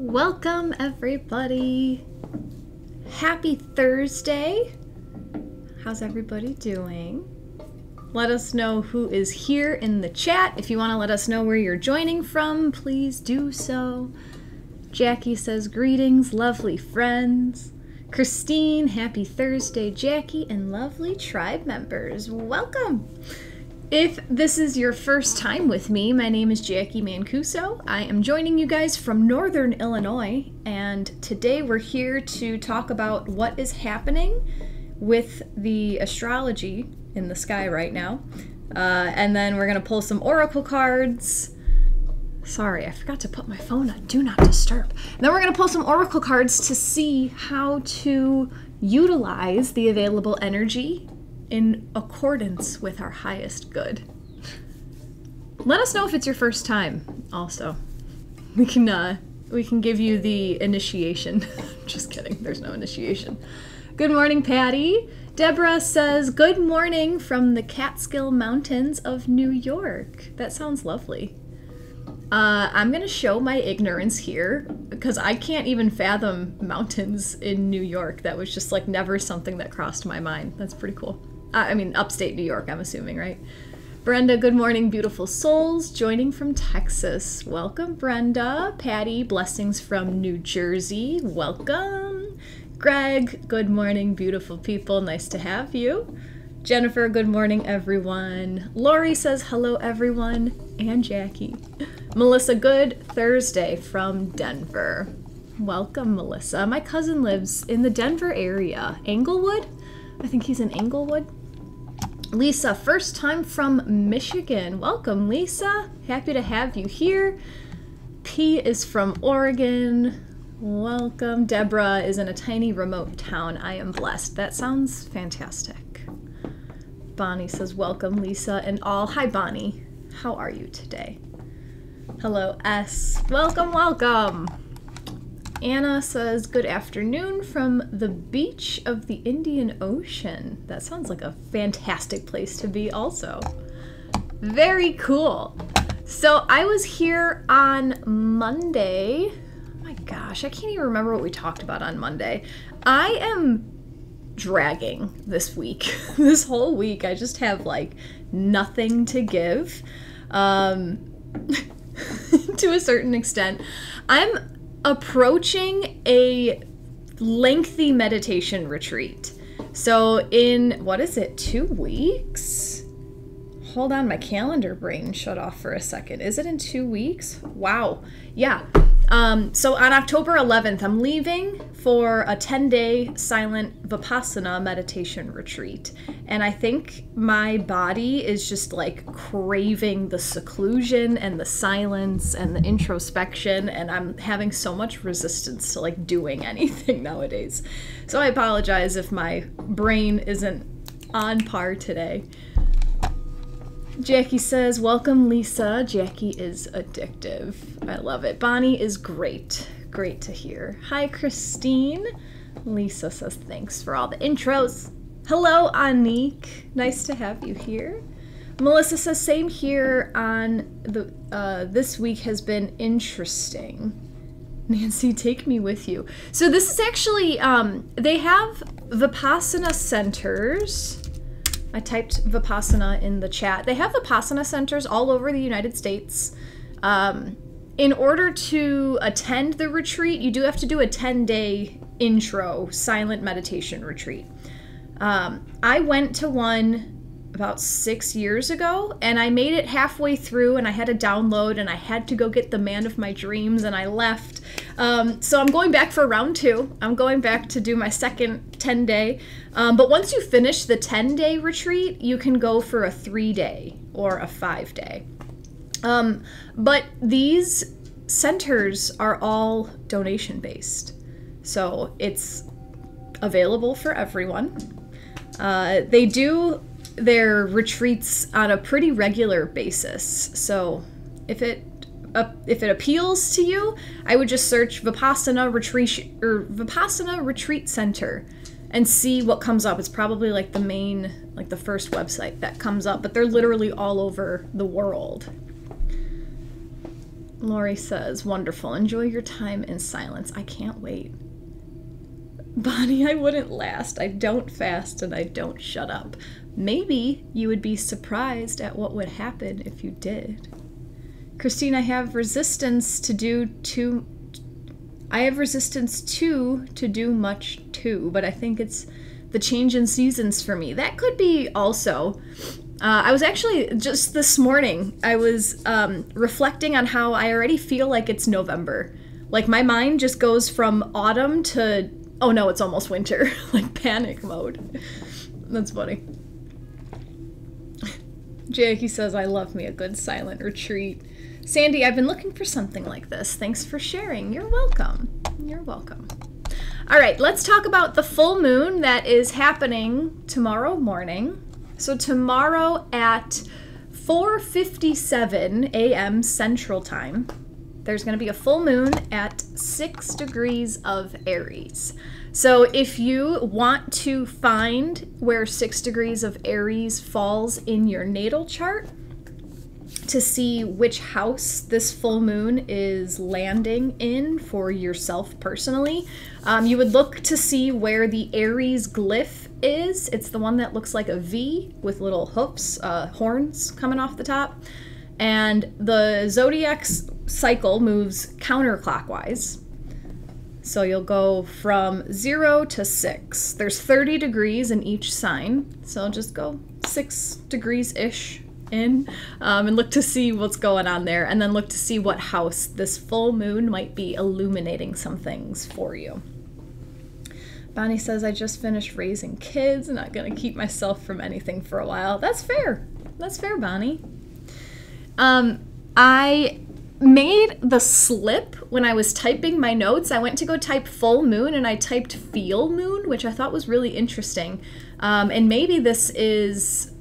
Welcome everybody. Happy Thursday. How's everybody doing? Let us know who is here in the chat. If you want to let us know where you're joining from, please do so. Jacqui says, greetings, lovely friends. Christine, happy Thursday, Jacqui, and lovely tribe members. Welcome. If this is your first time with me, my name is Jacqui Mancuso. I am joining you guys from Northern Illinois, and today we're here to talk about what is happening with the astrology in the sky right now. And then we're gonna pull some oracle cards. Sorry, I forgot to put my phone on Do Not Disturb. And then we're gonna pull some oracle cards to see how to utilize the available energy in accordance with our highest good. Let us know if it's your first time also. We can give you the initiation. Just kidding, there's no initiation. Good morning, Patty. Deborah says, good morning from the Catskill Mountains of New York. That sounds lovely. I'm gonna show my ignorance here because I can't even fathom mountains in New York. That was just like never something that crossed my mind. That's pretty cool. I mean, upstate New York, I'm assuming, right? Brenda, good morning, beautiful souls, joining from Texas. Welcome, Brenda. Patty, blessings from New Jersey. Welcome. Greg, good morning, beautiful people. Nice to have you. Jennifer, good morning, everyone. Lori says, hello, everyone, and Jacqui. Melissa, good Thursday from Denver. Welcome, Melissa. My cousin lives in the Denver area. Englewood? I think he's in Englewood. Lisa, first time from Michigan. Welcome, Lisa. Happy to have you here. P is from Oregon. Welcome. Deborah is in a tiny remote town. I am blessed. That sounds fantastic. Bonnie says, welcome, Lisa and all. Hi, Bonnie. How are you today? Hello, S. Welcome, welcome. Anna says, good afternoon from the beach of the Indian Ocean. That sounds like a fantastic place to be also. Very cool. So I was here on Monday. My gosh, I can't even remember what we talked about on Monday. I am dragging this week. This whole week I just have like nothing to give to a certain extent. I'm approaching a lengthy meditation retreat. So in, what is it, 2 weeks? Hold on, my calendar brain shut off for a second. Is it in 2 weeks? Wow. Yeah. So on October 11th, I'm leaving for a 10-day silent Vipassana meditation retreat. And I think my body is just like craving the seclusion and the silence and the introspection. And I'm having so much resistance to like doing anything nowadays. So I apologize if my brain isn't on par today. Jacqui says, welcome, Lisa. Jacqui is addictive. I love it. Bonnie is great. Great to hear. Hi, Christine. Lisa says, thanks for all the intros. Hello, Anique. Nice to have you here. Melissa says, same here on the, this week has been interesting. Nancy, take me with you. So this is actually, they have Vipassana centers. I typed Vipassana in the chat. They have Vipassana centers all over the United States. In order to attend the retreat, you do have to do a 10-day intro silent meditation retreat. I went to one about 6 years ago and I made it halfway through and I had to download and I had to go get the man of my dreams and I left. So I'm going back for round two. I'm going back to do my second 10-day. But once you finish the 10-day retreat, you can go for a 3-day or a 5-day. But these centers are all donation-based. So it's available for everyone. They do their retreats on a pretty regular basis. So if it appeals to you, I would just search Vipassana retreat or Vipassana retreat center and see what comes up. It's probably like the main, like the first website that comes up, but they're literally all over the world. Lori says, wonderful. Enjoy your time in silence. I can't wait. Bonnie, I wouldn't last. I don't fast and I don't shut up. Maybe you would be surprised at what would happen if you did. Christine, I have resistance to do too... I have resistance to do much too, but I think it's the change in seasons for me. That could be also... I was actually, just this morning, I was reflecting on how I already feel like it's November. Like, my mind just goes from autumn to, oh no, it's almost winter. Like, panic mode. That's funny. Jacqui says, I love me a good silent retreat. Sandy, I've been looking for something like this. Thanks for sharing. You're welcome. You're welcome. All right, let's talk about the full moon that is happening tomorrow morning. So tomorrow at 4:57 a.m. Central Time, there's going to be a full moon at 6 degrees of Aries. So if you want to find where 6 degrees of Aries falls in your natal chart to see which house this full moon is landing in for yourself personally, you would look to see where the Aries glyph is. It's the one that looks like a V with little hoofs, horns coming off the top. And the zodiac's cycle moves counterclockwise. So you'll go from 0 to 6. There's 30 degrees in each sign. So just go 6 degrees-ish in and look to see what's going on there. And then look to see what house this full moon might be illuminating some things for you. Bonnie says, I just finished raising kids. I'm not going to keep myself from anything for a while. That's fair. That's fair, Bonnie. I made the slip when I was typing my notes. I went to go type full moon and I typed feel moon, which I thought was really interesting. And maybe this is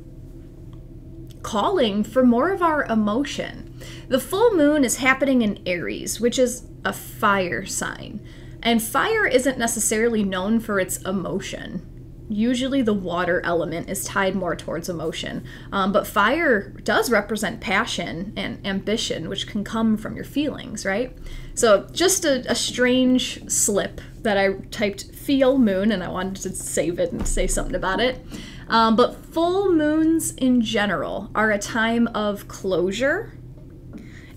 calling for more of our emotion. The full moon is happening in Aries, which is a fire sign. And fire isn't necessarily known for its emotion. Usually the water element is tied more towards emotion. But fire does represent passion and ambition, which can come from your feelings, right? So just a strange slip that I typed feel moon, and I wanted to save it and say something about it. But full moons in general are a time of closure.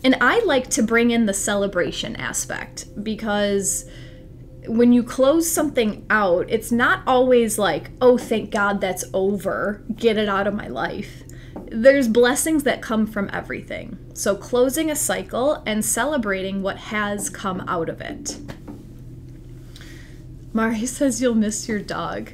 And I like to bring in the celebration aspect because... when you close something out, it's not always like, oh, thank God that's over, get it out of my life. There's blessings that come from everything. So closing a cycle and celebrating what has come out of it. Mari says you'll miss your dog.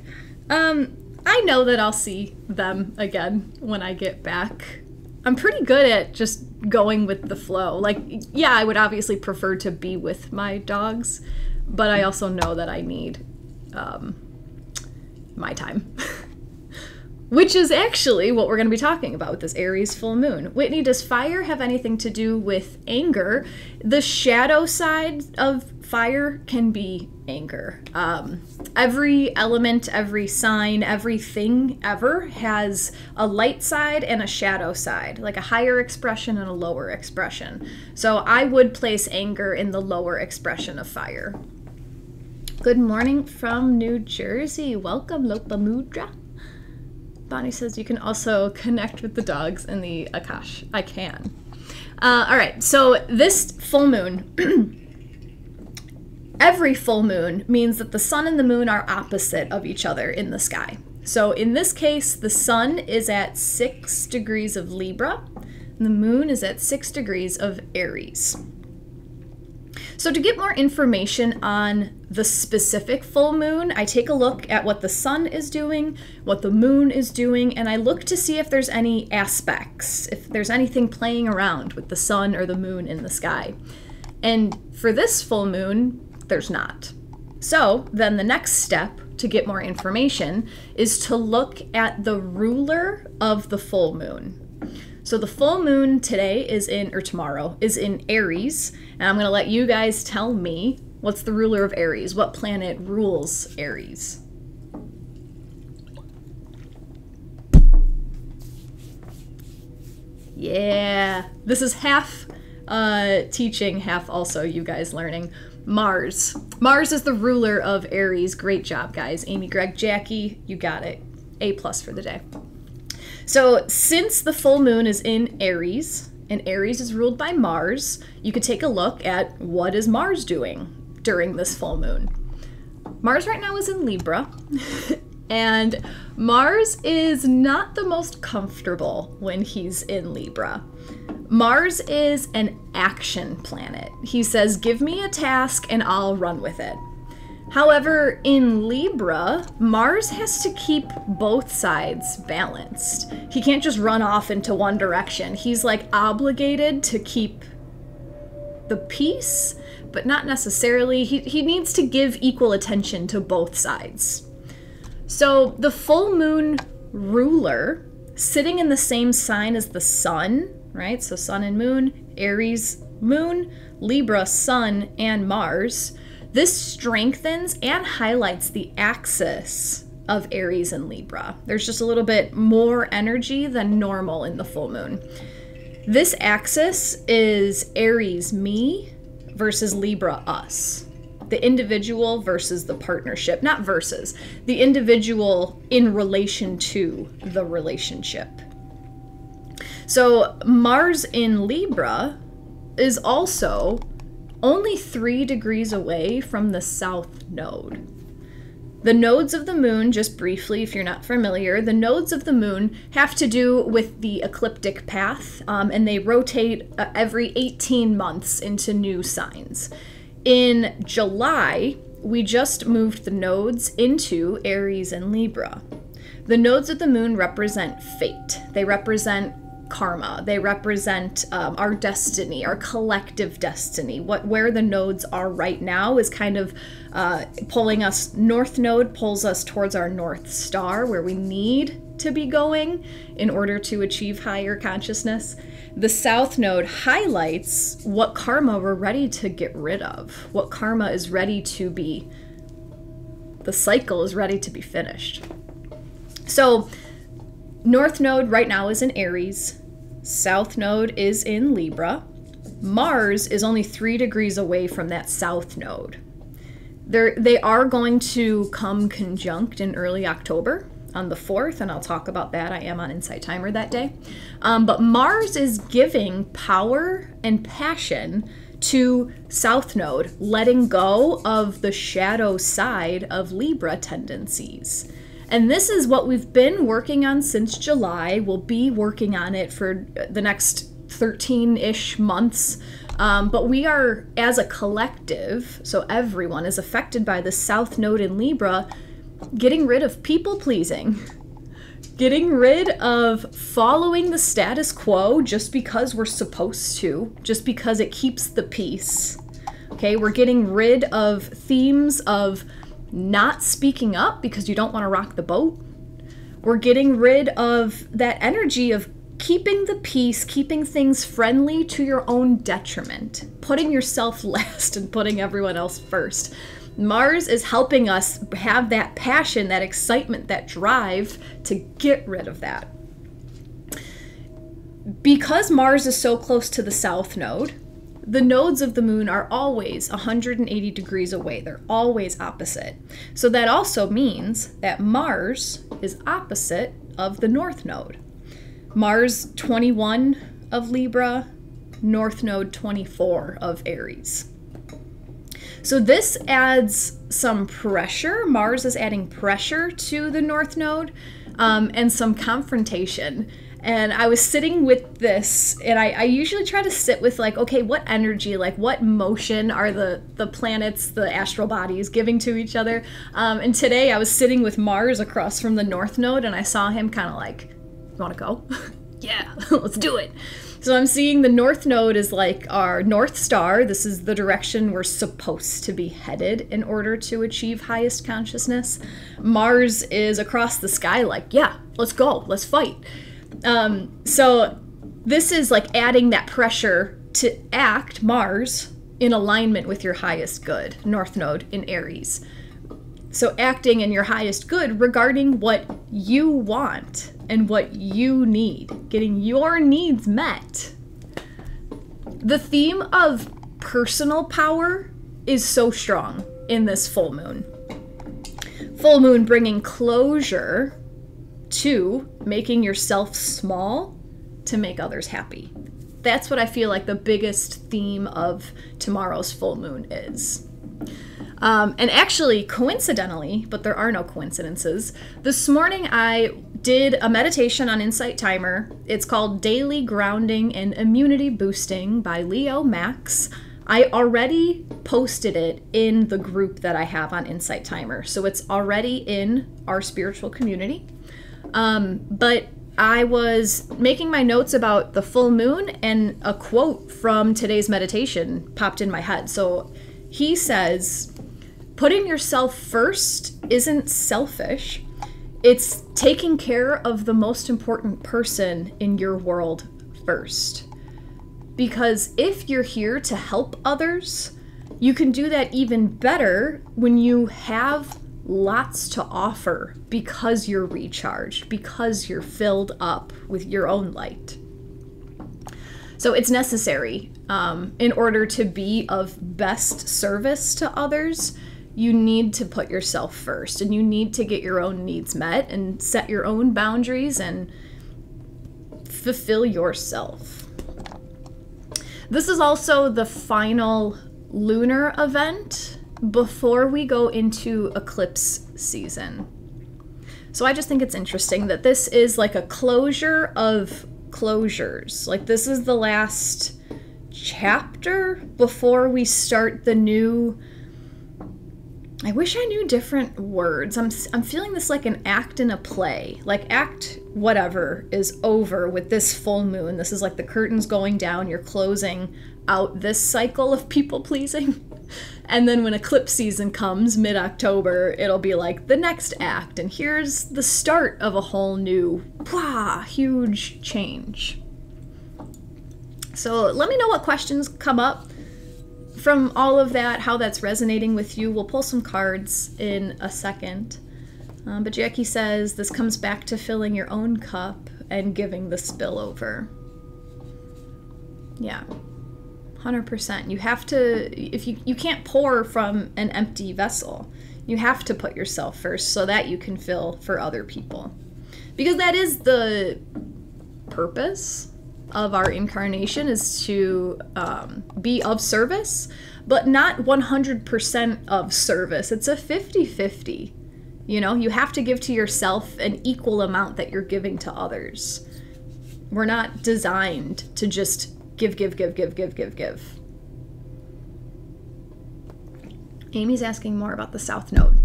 I know that I'll see them again when I get back. I'm pretty good at just going with the flow. Like, yeah, I would obviously prefer to be with my dogs, but I also know that I need my time, which is actually what we're going to be talking about with this Aries full moon. Whitney, does fire have anything to do with anger? The shadow side of fire can be anger. Every element, every sign, everything ever has a light side and a shadow side, like a higher expression and a lower expression. So I would place anger in the lower expression of fire. Good morning from New Jersey. Welcome, Lopamudra. Bonnie says you can also connect with the dogs in the Akash. I can. All right, so this full moon, every full moon means that the sun and the moon are opposite of each other in the sky. So in this case, the sun is at 6 degrees of Libra, and the moon is at 6 degrees of Aries. So to get more information on the specific full moon, I take a look at what the sun is doing, what the moon is doing, and I look to see if there's any aspects, if there's anything playing around with the sun or the moon in the sky. And for this full moon, there's not. So then the next step to get more information is to look at the ruler of the full moon. So the full moon today is in, or tomorrow, is in Aries. And I'm going to let you guys tell me what's the ruler of Aries. What planet rules Aries? Yeah, this is half teaching, half also you guys learning. Mars is the ruler of Aries. Great job, guys. Amy, Greg, Jacqui, you got it. A+ for the day. So since the full moon is in Aries, and Aries is ruled by Mars, you could take a look at what is Mars doing during this full moon. Mars right now is in Libra, and Mars is not the most comfortable when he's in Libra. Mars is an action planet. He says, give me a task and I'll run with it. However, in Libra, Mars has to keep both sides balanced. He can't just run off into one direction. He's like obligated to keep the peace, but not necessarily. He needs to give equal attention to both sides. So the full moon ruler sitting in the same sign as the sun, right? So sun and moon, Aries, moon, Libra, sun, and Mars. This strengthens and highlights the axis of Aries and Libra. There's just a little bit more energy than normal in the full moon. This axis is Aries me versus Libra us. The individual versus the partnership, not versus, the individual in relation to the relationship. So Mars in Libra is also only 3 degrees away from the south node. The nodes of the moon, just briefly if you're not familiar, the nodes of the moon have to do with the ecliptic path, and they rotate every 18 months into new signs. In July, we just moved the nodes into Aries and Libra. The nodes of the moon represent fate. They represent karma. They represent our destiny, our collective destiny. Where the nodes are right now is kind of pulling us. North node pulls us towards our North Star, where we need to be going in order to achieve higher consciousness. The South node highlights what karma we're ready to get rid of, what karma is ready to be, the cycle is ready to be finished. So North node right now is in Aries. South node is in Libra. Mars is only 3 degrees away from that south node. They are going to come conjunct in early October on the 4th, and I'll talk about that. I am on Insight Timer that day. But Mars is giving power and passion to south node, letting go of the shadow side of Libra tendencies. And this is what we've been working on since July. We'll be working on it for the next 13-ish months. But we are, as a collective, so everyone is affected by the South Node in Libra, getting rid of people-pleasing, getting rid of following the status quo just because we're supposed to, just because it keeps the peace. Okay, we're getting rid of themes of not speaking up because you don't want to rock the boat. We're getting rid of that energy of keeping the peace, keeping things friendly to your own detriment, putting yourself last and putting everyone else first. Mars is helping us have that passion, that excitement, that drive to get rid of that. Because Mars is so close to the south node, the nodes of the moon are always 180 degrees away. They're always opposite. So that also means that Mars is opposite of the north node. Mars 21 of Libra, north node 24 of Aries. So this adds some pressure. Mars is adding pressure to the north node and some confrontation. And I was sitting with this, and I usually try to sit with, like, okay, what energy, like what motion are the planets, the astral bodies giving to each other? And today I was sitting with Mars across from the North Node, and I saw him kind of like, you want to go? Yeah, let's do it. So I'm seeing the North Node is like our North Star. This is the direction we're supposed to be headed in order to achieve highest consciousness. Mars is across the sky like, yeah, let's go, let's fight. So this is like adding that pressure to act, Mars, in alignment with your highest good, North Node in Aries. So acting in your highest good regarding what you want and what you need, getting your needs met. The theme of personal power is so strong in this full moon. Full moon bringing closure to making yourself small to make others happy. That's what I feel like the biggest theme of tomorrow's full moon is. And actually, coincidentally, but there are no coincidences, this morning I did a meditation on Insight Timer. It's called Daily Grounding and Immunity Boosting by Leo Max. I already posted it in the group that I have on Insight Timer, so it's already in our spiritual community. But I was making my notes about the full moon, and a quote from today's meditation popped in my head. So he says, putting yourself first isn't selfish. It's taking care of the most important person in your world first. Because if you're here to help others, you can do that even better when you have lots to offer because you're recharged, because you're filled up with your own light. So it's necessary in order to be of best service to others. You need to put yourself first, and you need to get your own needs met and set your own boundaries and fulfill yourself. This is also the final lunar event before we go into eclipse season. So I just think it's interesting that this is like a closure of closures. Like, this is the last chapter before we start the new... I wish I knew different words. I'm feeling this like an act in a play. Like, act whatever is over with this full moon. This is like the curtains going down. You're closing out this cycle of people pleasing. And then when eclipse season comes mid-October, it'll be like the next act. And here's the start of a whole new, wow, huge change. So let me know what questions come up from all of that, how that's resonating with you. We'll pull some cards in a second. But Jacqui says, this comes back to filling your own cup and giving the spillover. Yeah. 100%. You have to, if you can't pour from an empty vessel. You have to put yourself first so that you can fill for other people. Because that is the purpose of our incarnation, is to be of service, but not 100% of service. It's a 50-50. You know, you have to give to yourself an equal amount that you're giving to others. We're not designed to just give. Amy's asking more about the South Node.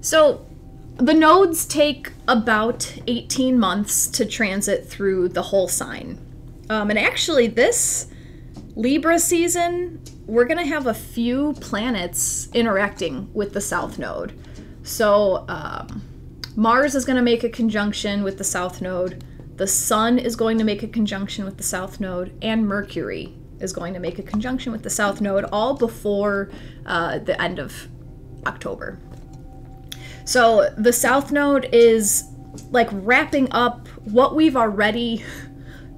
So the nodes take about 18 months to transit through the whole sign. And actually this Libra season, we're going to have a few planets interacting with the South Node. So Mars is going to make a conjunction with the South Node. The Sun is going to make a conjunction with the South Node, and Mercury is going to make a conjunction with the South Node, all before the end of October. So the South Node is like wrapping up what we've already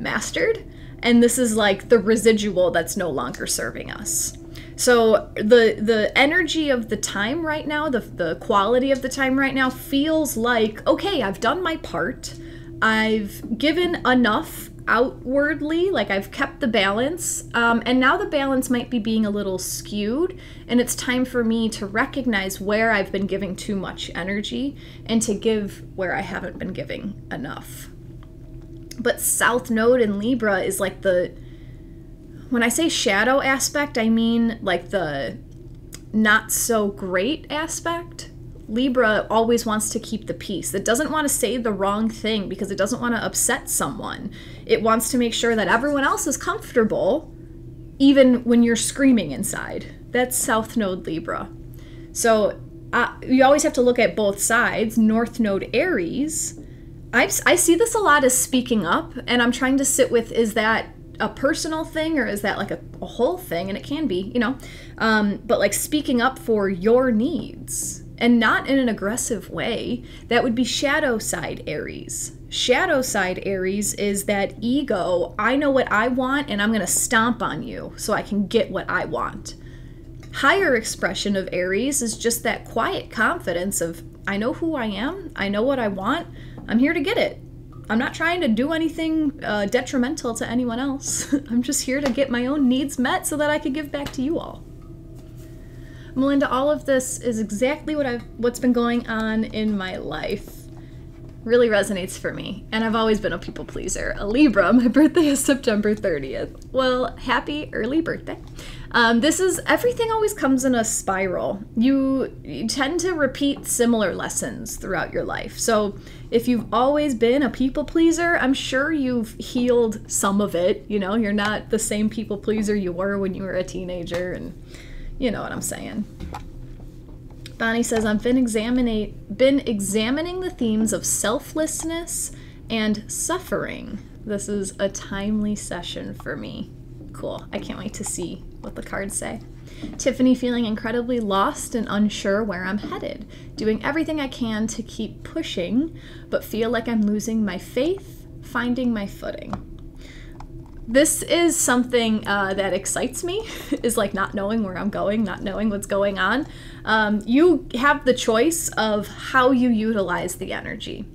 mastered, and this is like the residual that's no longer serving us. So the energy of the time right now, the quality of the time right now feels like, okay, I've done my part. I've given enough outwardly, like I've kept the balance, and now the balance might be being a little skewed, and it's time for me to recognize where I've been giving too much energy and to give where I haven't been giving enough. But South Node in Libra is like the, when I say shadow aspect, I mean like the not so great aspect. Libra always wants to keep the peace. It doesn't want to say the wrong thing because it doesn't want to upset someone. It wants to make sure that everyone else is comfortable, even when you're screaming inside. That's South Node Libra. So you always have to look at both sides. North Node Aries. I see this a lot as speaking up, and I'm trying to sit with, is that a personal thing or is that like a whole thing? And it can be, you know, but like speaking up for your needs. And not in an aggressive way. That would be shadow side Aries. Shadow side Aries is that ego, I know what I want and I'm going to stomp on you so I can get what I want. Higher expression of Aries is just that quiet confidence of, I know who I am, I know what I want, I'm here to get it. I'm not trying to do anything detrimental to anyone else. I'm just here to get my own needs met so that I could give back to you all. Melinda, all of this is exactly what's been going on in my life. Really resonates for me, and I've always been a people pleaser. A Libra, my birthday is September 30th. Well, happy early birthday. This is, everything always comes in a spiral. You tend to repeat similar lessons throughout your life. So if you've always been a people pleaser, I'm sure you've healed some of it. You know, you're not the same people pleaser you were when you were a teenager, and you know what I'm saying. Bonnie says, I've been examining the themes of selflessness and suffering. This is a timely session for me. Cool. I can't wait to see what the cards say. Tiffany, feeling incredibly lost and unsure where I'm headed. Doing everything I can to keep pushing, but feel like I'm losing my faith, finding my footing. This is something that excites me, is like not knowing where I'm going, not knowing what's going on. You have the choice of how you utilize the energy.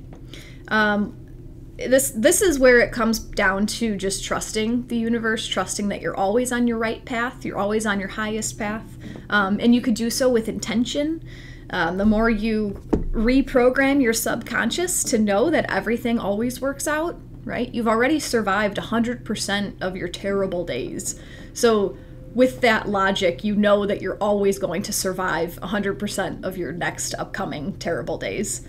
This is where it comes down to just trusting the universe, trusting that you're always on your right path, you're always on your highest path, and you could do so with intention. The more you reprogram your subconscious to know that everything always works out, right? You've already survived 100% of your terrible days. So with that logic, you know that you're always going to survive 100% of your next upcoming terrible days.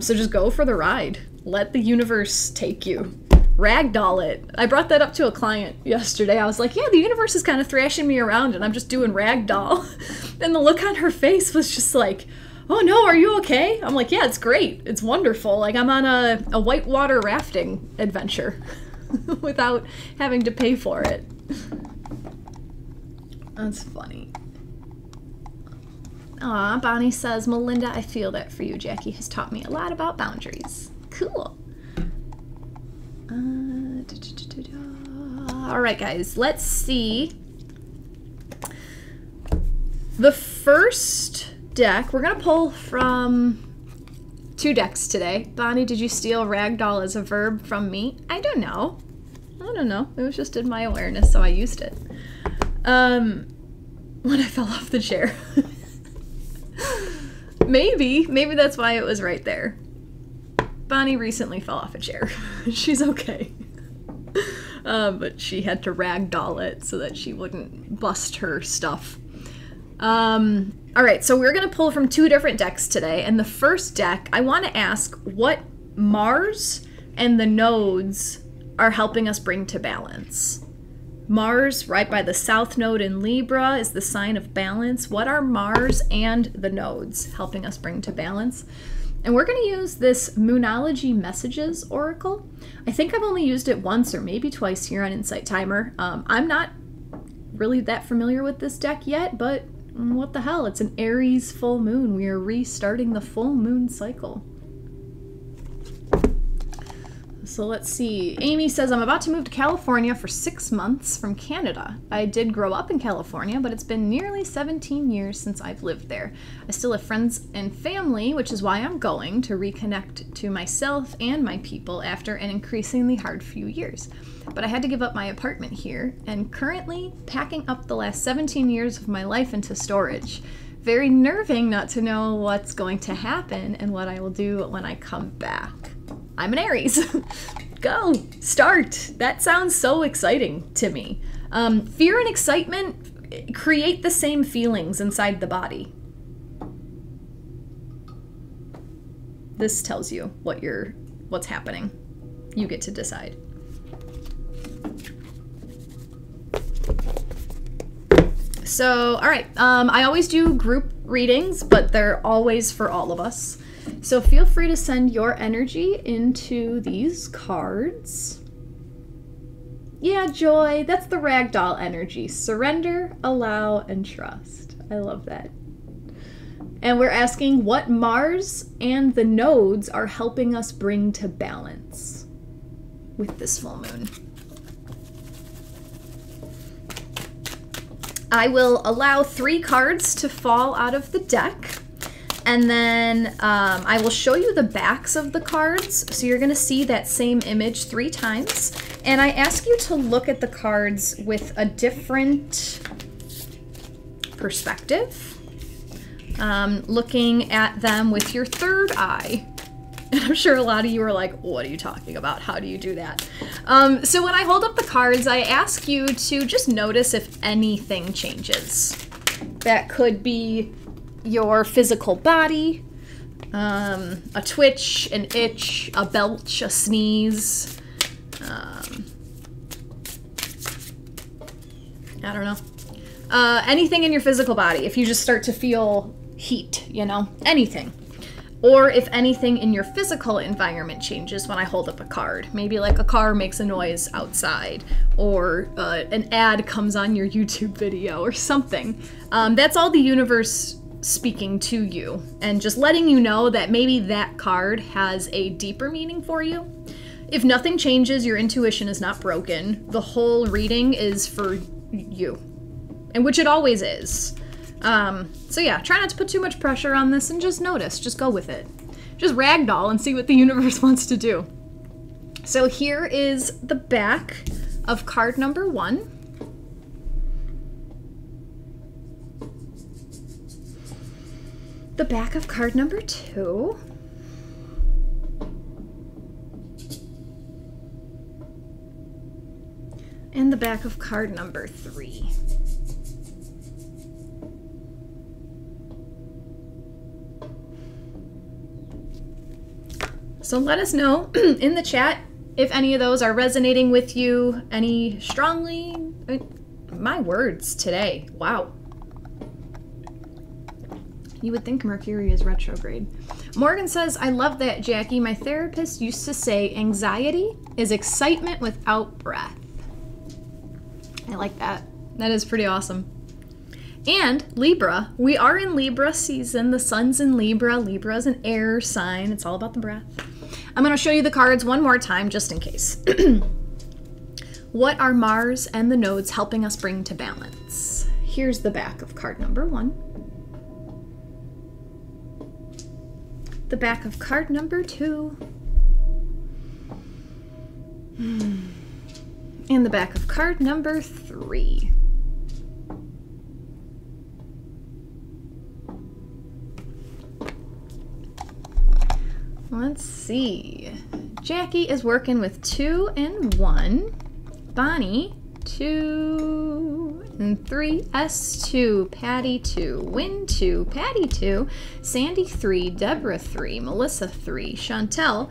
So just go for the ride. Let the universe take you. Ragdoll it. I brought that up to a client yesterday. I was like, yeah, the universe is kind of thrashing me around and I'm just doing ragdoll. And the look on her face was just like, oh no, are you okay? I'm like, yeah, it's great. It's wonderful. Like I'm on a whitewater rafting adventure without having to pay for it. That's funny. Aw, Bonnie says, Melinda, I feel that for you. Jacqui has taught me a lot about boundaries. Cool. All right, guys, let's see. The first deck. We're gonna pull from two decks today. Bonnie, did you steal ragdoll as a verb from me? I don't know. It was just in my awareness, so I used it. When I fell off the chair. Maybe that's why it was right there. Bonnie recently fell off a chair. She's okay. But she had to ragdoll it so that she wouldn't bust her stuff. All right, so we're going to pull from two different decks today. And the first deck, I want to ask what Mars and the nodes are helping us bring to balance. Mars, right by the South Node in Libra, is the sign of balance. What are Mars and the nodes helping us bring to balance? And we're going to use this Moonology Messages Oracle. I think I've only used it once or maybe twice here on Insight Timer. I'm not really that familiar with this deck yet, but what the hell? It's an Aries full moon. We are restarting the full moon cycle. So let's see. Amy says, I'm about to move to California for 6 months from Canada. I did grow up in California, but it's been nearly 17 years since I've lived there. I still have friends and family, which is why I'm going to reconnect to myself and my people after an increasingly hard few years. But I had to give up my apartment here and currently packing up the last 17 years of my life into storage. Very nerving not to know what's going to happen and what I will do when I come back. I'm an Aries. Go, start. That sounds so exciting to me. Fear and excitement create the same feelings inside the body. This tells you what's happening. You get to decide. So, all right, I always do group readings, but they're always for all of us. So feel free to send your energy into these cards. Yeah, Joy, that's the ragdoll energy. Surrender, allow, and trust. I love that. And we're asking what Mars and the nodes are helping us bring to balance with this full moon. I will allow 3 cards to fall out of the deck, and then I will show you the backs of the cards. So you're going to see that same image 3 times, and I ask you to look at the cards with a different perspective, looking at them with your third eye. And I'm sure a lot of you are like, what are you talking about? How do you do that? So when I hold up the cards, I ask you to just notice if anything changes. That could be your physical body, a twitch, an itch, a belch, a sneeze. I don't know. Anything in your physical body. If you just start to feel heat, you know, anything. Or if anything in your physical environment changes when I hold up a card. Maybe like a car makes a noise outside, or an ad comes on your YouTube video or something. That's all the universe speaking to you and just letting you know that maybe that card has a deeper meaning for you. If nothing changes, your intuition is not broken. The whole reading is for you, and which it always is. So yeah, try not to put too much pressure on this and just notice, just go with it. Just ragdoll and see what the universe wants to do. So here is the back of card number 1. The back of card number 2. And the back of card number 3. So let us know in the chat if any of those are resonating with you, any strongly. My words today, wow. You would think Mercury is retrograde. Morgan says, I love that, Jacqui. My therapist used to say anxiety is excitement without breath. I like that. That is pretty awesome. And Libra, we are in Libra season. The sun's in Libra. Libra is an air sign. It's all about the breath. I'm going to show you the cards one more time, just in case. What are Mars and the nodes helping us bring to balance? Here's the back of card number 1. The back of card number 2. And the back of card number 3. Let's see. Jacqui is working with 2 and 1. Bonnie, 2 and 3. S2, Patty 2, Win 2, Patty 2, Sandy 3, Deborah 3, Melissa 3, Chantel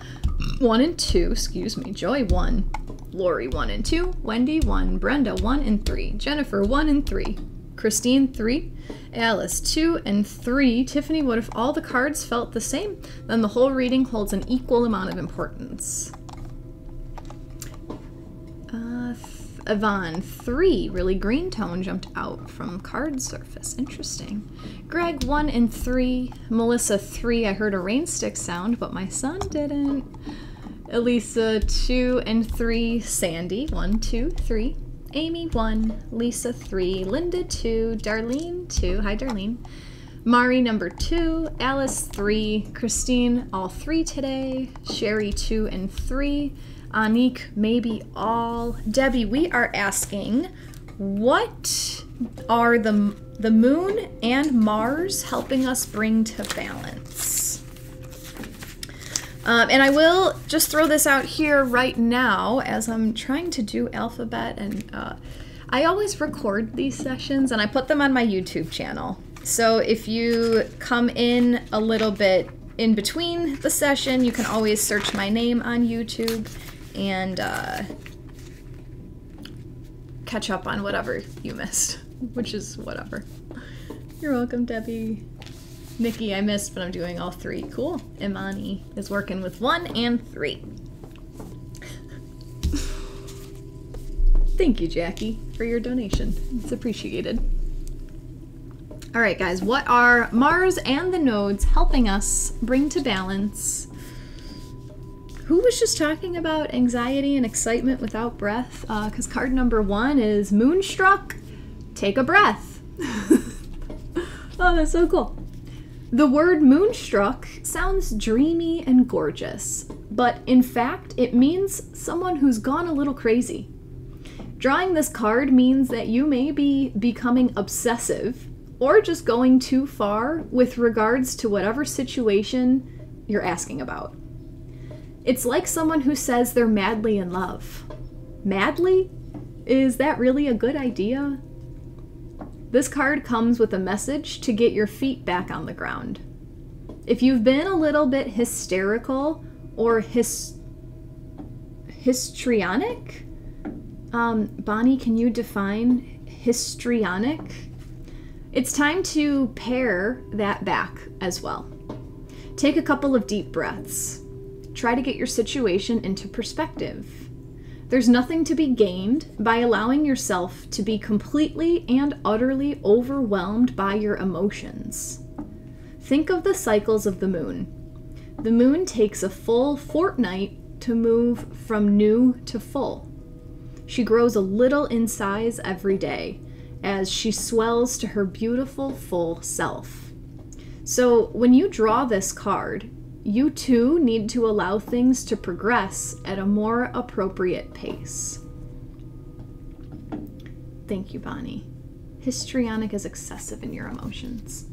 1 and 2, excuse me, Joy 1, Lori 1 and 2, Wendy 1, Brenda 1 and 3, Jennifer 1 and 3, Christine 3, Alice 2 and 3. Tiffany, what if all the cards felt the same? Then the whole reading holds an equal amount of importance. Yvonne 3, really green tone jumped out from card surface, interesting. Greg 1 and 3, Melissa 3, I heard a rain stick sound but my son didn't. Elisa 2 and 3, Sandy 1, 2, 3. Amy 1, Lisa 3, Linda 2, Darlene 2, hi Darlene, Mari number 2, Alice 3, Christine all 3 today, Sherry 2 and 3, Anik maybe all. Debbie, we are asking what are the moon and Mars helping us bring to balance? And I will just throw this out here right now as I'm trying to do alphabet, and I always record these sessions and I put them on my YouTube channel. So if you come in a little bit in between the session, you can always search my name on YouTube and catch up on whatever you missed, which is whatever. You're welcome, Debbie. Nikki, I missed, but I'm doing all 3. Cool. Imani is working with 1 and 3. Thank you, Jacqui, for your donation. It's appreciated. All right, guys, what are Mars and the nodes helping us bring to balance? Who was just talking about anxiety and excitement without breath? Because card number one is Moonstruck, take a breath. Oh, that's so cool. The word moonstruck sounds dreamy and gorgeous, but in fact, it means someone who's gone a little crazy. Drawing this card means that you may be becoming obsessive or just going too far with regards to whatever situation you're asking about. It's like someone who says they're madly in love. Madly? Is that really a good idea? This card comes with a message to get your feet back on the ground. If you've been a little bit hysterical or histrionic, Bonnie, can you define histrionic? It's time to pare that back as well. Take a couple of deep breaths. Try to get your situation into perspective. There's nothing to be gained by allowing yourself to be completely and utterly overwhelmed by your emotions. Think of the cycles of the moon. The moon takes a full fortnight to move from new to full. She grows a little in size every day as she swells to her beautiful full self. So when you draw this card, you too need to allow things to progress at a more appropriate pace. Thank you, Bonnie. Histrionic is excessive in your emotions.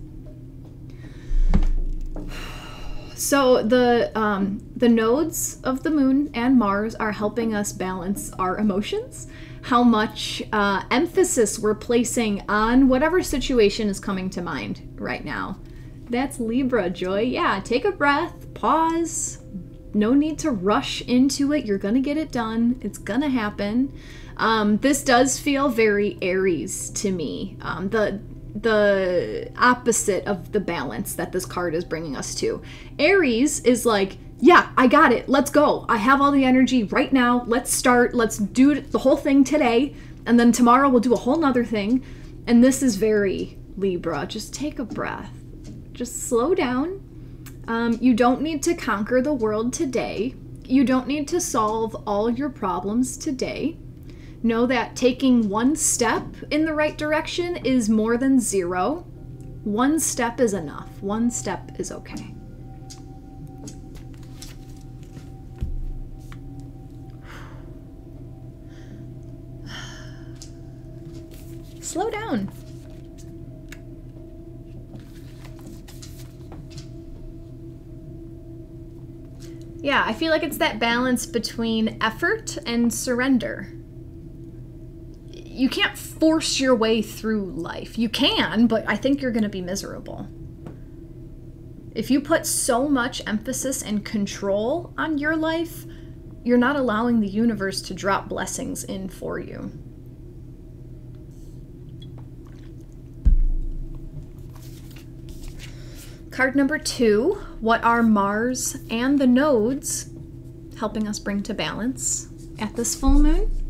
So the nodes of the moon and Mars are helping us balance our emotions, how much emphasis we're placing on whatever situation is coming to mind right now. That's Libra, Joy. Yeah, take a breath, pause. No need to rush into it. You're gonna get it done. It's gonna happen. This does feel very Aries to me. The opposite of the balance that this card is bringing us to. Aries is like, yeah, I got it. Let's go. I have all the energy right now. Let's start. Let's do the whole thing today. And then tomorrow we'll do a whole nother thing. And this is very Libra. Just take a breath. Just slow down. You don't need to conquer the world today. You don't need to solve all your problems today. Know that taking one step in the right direction is more than zero. One step is enough. One step is okay. Slow down. Yeah, I feel like it's that balance between effort and surrender. You can't force your way through life. You can, but I think you're going to be miserable. If you put so much emphasis and control on your life, you're not allowing the universe to drop blessings in for you. Card number two, what are Mars and the nodes helping us bring to balance at this full moon?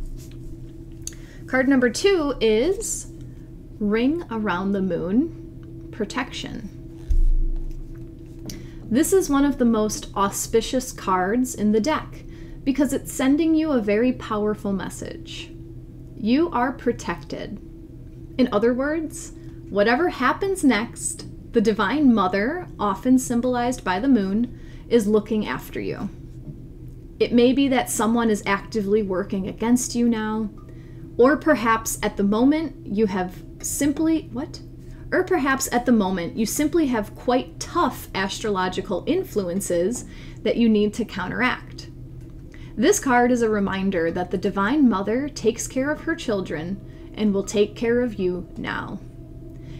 Card number two is Ring Around the Moon, Protection. This is one of the most auspicious cards in the deck because it's sending you a very powerful message. You are protected. In other words, whatever happens next, the Divine Mother, often symbolized by the moon, is looking after you. It may be that someone is actively working against you now, or perhaps at the moment you have simply, you simply have quite tough astrological influences that you need to counteract. This card is a reminder that the Divine Mother takes care of her children and will take care of you now.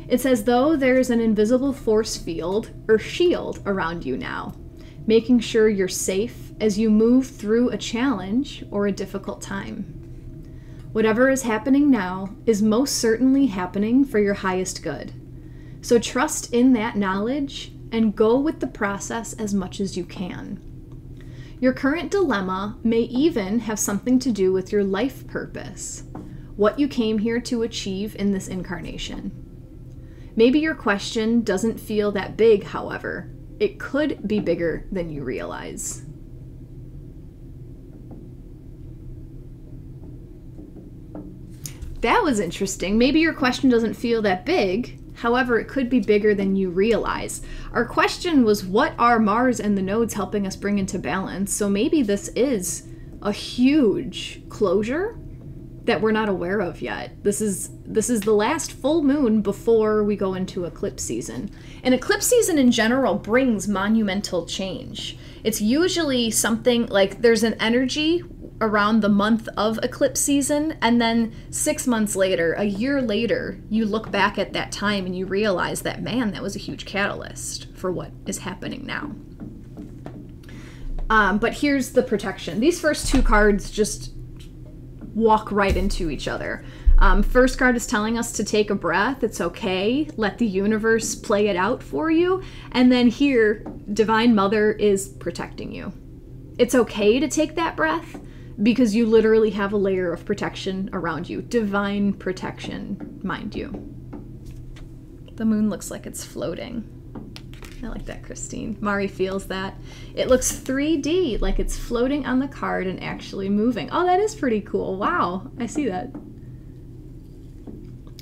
It's as though there's an invisible force field or shield around you now, making sure you're safe as you move through a challenge or a difficult time. Whatever is happening now is most certainly happening for your highest good. So trust in that knowledge and go with the process as much as you can. Your current dilemma may even have something to do with your life purpose, what you came here to achieve in this incarnation. Maybe your question doesn't feel that big, however. It could be bigger than you realize. That was interesting. Maybe your question doesn't feel that big. However, it could be bigger than you realize. Our question was, what are Mars and the nodes helping us bring into balance? So maybe this is a huge closure that we're not aware of yet. This is the last full moon before we go into eclipse season. And eclipse season in general brings monumental change. It's usually something like there's an energy around the month of eclipse season, and then 6 months later, a year later, you look back at that time and you realize that, man, that was a huge catalyst for what is happening now. But here's the protection. These first two cards just walk right into each other. First card is telling us to take a breath. It's okay. Let the universe play it out for you. And then here, Divine Mother is protecting you. It's okay to take that breath, because you literally have a layer of protection around you. Divine protection, mind you. The moon looks like it's floating. I like that, Christine. Mari feels that. It looks 3D, like it's floating on the card and actually moving. Oh, that is pretty cool. Wow, I see that.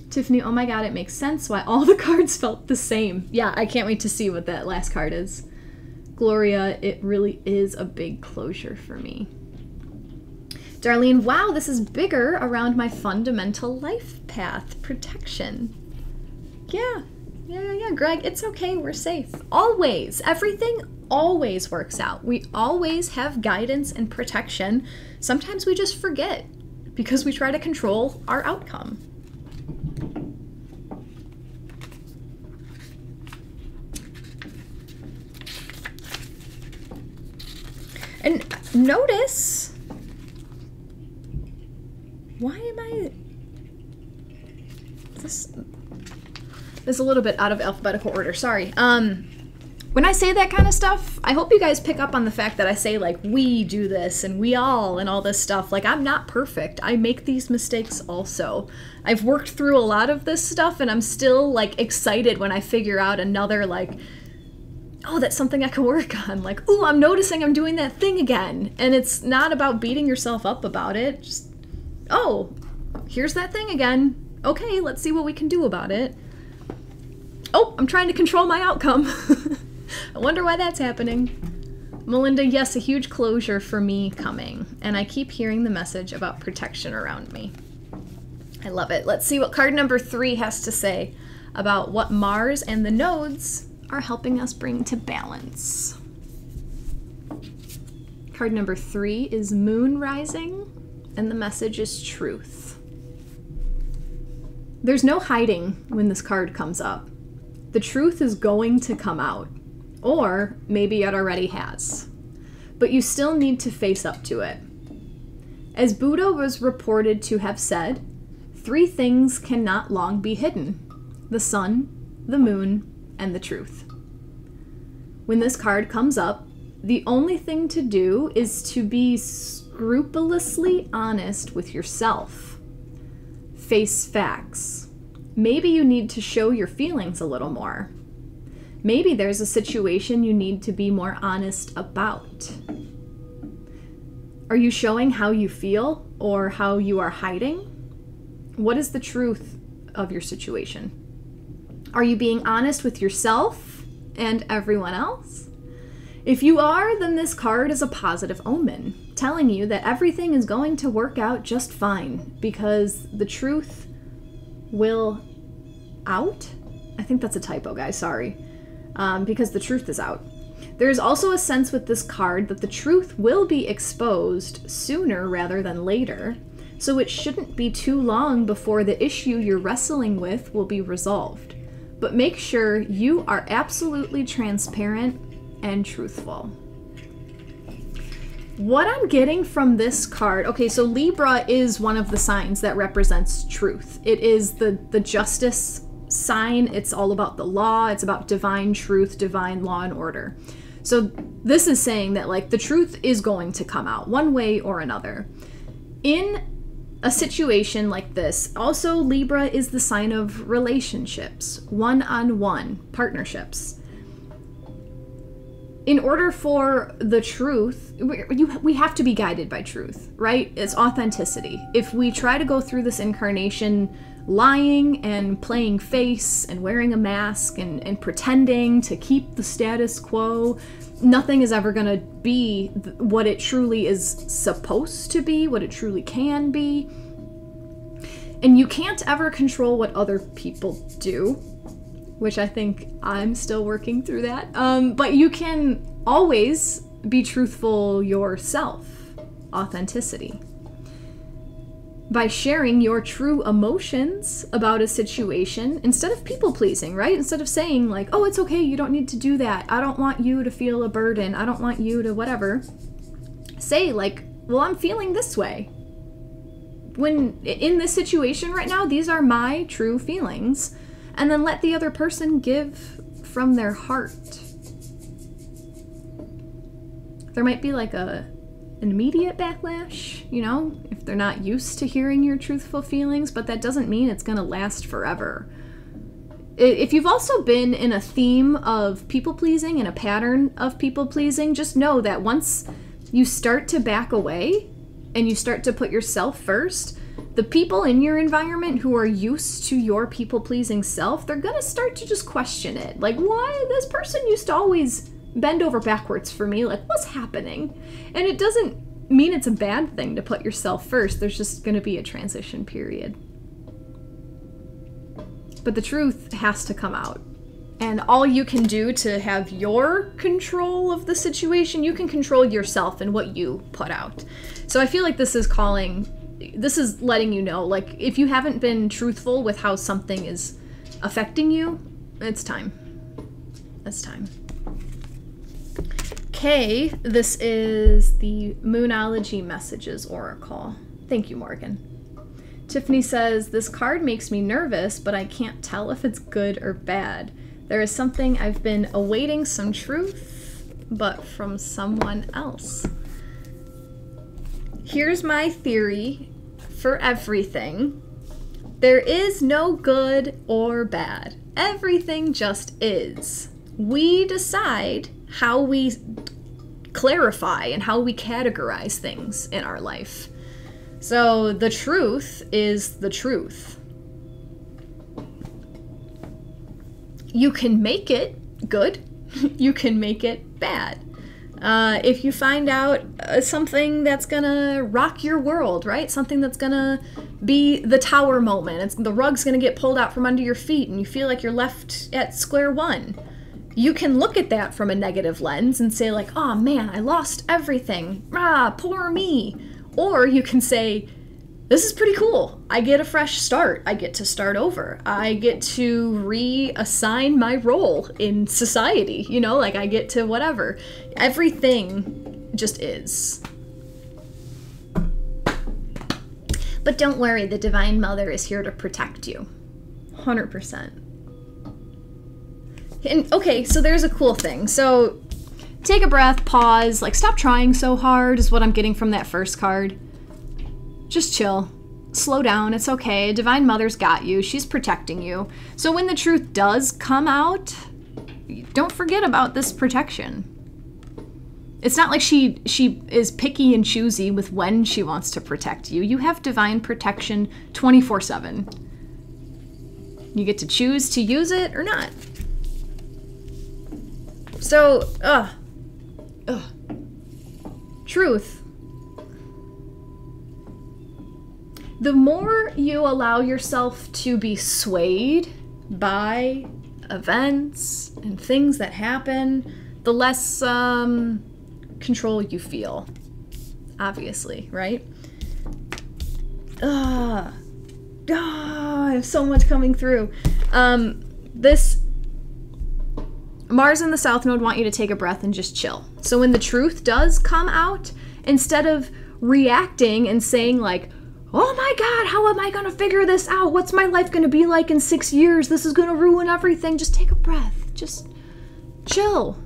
Tiffany, oh my god, it makes sense why all the cards felt the same. Yeah, I can't wait to see what that last card is. Gloria, it really is a big closure for me. Darlene, wow, this is bigger around my fundamental life path. Protection. Yeah, Greg, it's okay, we're safe. Always, everything always works out. We always have guidance and protection. Sometimes we just forget because we try to control our outcome. And notice, why am I, this is a little bit out of alphabetical order, sorry. When I say that kind of stuff, I hope you guys pick up on the fact that I say, like, we do this and we all and all this stuff. Like, I'm not perfect. I make these mistakes also. I've worked through a lot of this stuff, and I'm still, like, excited when I figure out another, like, oh, that's something I can work on. Like, ooh, I'm noticing I'm doing that thing again. And it's not about beating yourself up about it. Just, oh, here's that thing again. Okay, let's see what we can do about it. Oh, I'm trying to control my outcome. I wonder why that's happening. Melinda, yes, a huge closure for me coming. And I keep hearing the message about protection around me. I love it. Let's see what card number 3 has to say about what Mars and the nodes are helping us bring to balance. Card number 3 is Moon Rising. And the message is truth. There's no hiding when this card comes up. The truth is going to come out, or maybe it already has. But you still need to face up to it. As Buddha was reported to have said, 3 things cannot long be hidden: the sun, the moon, and the truth. When this card comes up, the only thing to do is to be scrupulously honest with yourself. Face facts. Maybe you need to show your feelings a little more. Maybe there's a situation you need to be more honest about. Are you showing how you feel or how you are hiding? What is the truth of your situation? Are you being honest with yourself and everyone else? If you are, then this card is a positive omen, telling you that everything is going to work out just fine, because the truth will out? I think that's a typo, guys, sorry. Because the truth is out. There is also a sense with this card that the truth will be exposed sooner rather than later, so it shouldn't be too long before the issue you're wrestling with will be resolved. But make sure you are absolutely transparent and truthful. What I'm getting from this card, okay, so Libra is one of the signs that represents truth. It is the justice sign. It's all about the law. It's about divine truth, divine law and order. So this is saying that, like, the truth is going to come out one way or another. In a situation like this. Also, Libra is the sign of relationships, one-on-one partnerships. In order for the truth, we have to be guided by truth, right? It's authenticity. If we try to go through this incarnation lying and playing face and wearing a mask and pretending to keep the status quo, nothing is ever going to be what it truly is supposed to be, what it truly can be. And you can't ever control what other people do, which I think I'm still working through that. But you can always be truthful yourself. Authenticity. By sharing your true emotions about a situation, instead of people-pleasing, right? Instead of saying like, oh, it's okay, you don't need to do that. I don't want you to feel a burden. I don't want you to whatever. Say like, well, I'm feeling this way. When in this situation right now, these are my true feelings. And then let the other person give from their heart. There might be like an immediate backlash, you know, if they're not used to hearing your truthful feelings, but that doesn't mean it's going to last forever. If you've also been in a theme of people-pleasing and a pattern of people-pleasing, just know that once you start to back away and you start to put yourself first, the people in your environment who are used to your people-pleasing self, they're going to start to just question it. Like, why? This person used to always bend over backwards for me. Like, what's happening? And it doesn't mean it's a bad thing to put yourself first. There's just going to be a transition period. But the truth has to come out. And all you can do to have your control of the situation, you can control yourself and what you put out. So I feel like this is letting you know, like, if you haven't been truthful with how something is affecting you, it's time. It's time. Okay, this is the Moonology Messages Oracle. Thank you, Morgan. Tiffany says, this card makes me nervous, but I can't tell if it's good or bad. There is something I've been awaiting, some truth, but from someone else. Here's my theory for everything. There is no good or bad. Everything just is. We decide how we clarify and how we categorize things in our life. So the truth is the truth. You can make it good. You can make it bad. If you find out something that's gonna rock your world, right? Something that's gonna be the tower moment. The rug's gonna get pulled out from under your feet and you feel like you're left at square one. You can look at that from a negative lens and say like, oh man, I lost everything. Ah, poor me. Or you can say, this is pretty cool. I get a fresh start. I get to start over. I get to reassign my role in society. You know, like I get to whatever. Everything just is. But don't worry, the Divine Mother is here to protect you. 100%. And okay, so there's a cool thing. So take a breath, pause, like stop trying so hard is what I'm getting from that first card. Just chill. Slow down. It's okay. Divine Mother's got you. She's protecting you. So when the truth does come out, don't forget about this protection. It's not like she is picky and choosy with when she wants to protect you. You have divine protection 24/7. You get to choose to use it or not. So, truth. The more you allow yourself to be swayed by events and things that happen, the less control you feel, obviously, right? I have so much coming through. This Mars in the South Node want you to take a breath and just chill. So when the truth does come out, instead of reacting and saying like, oh my God, how am I gonna figure this out? What's my life gonna be like in 6 years? This is gonna ruin everything. Just take a breath. Just chill.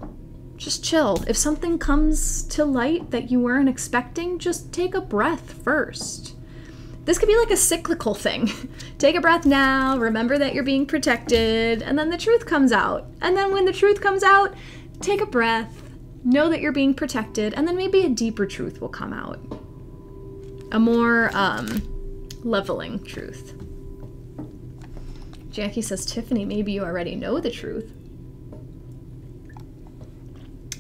Just chill. If something comes to light that you weren't expecting, just take a breath first. This could be like a cyclical thing. Take a breath now, remember that you're being protected, and then the truth comes out. And then when the truth comes out, take a breath, know that you're being protected, and then maybe a deeper truth will come out. A more leveling truth. Jacqui says, Tiffany, maybe you already know the truth.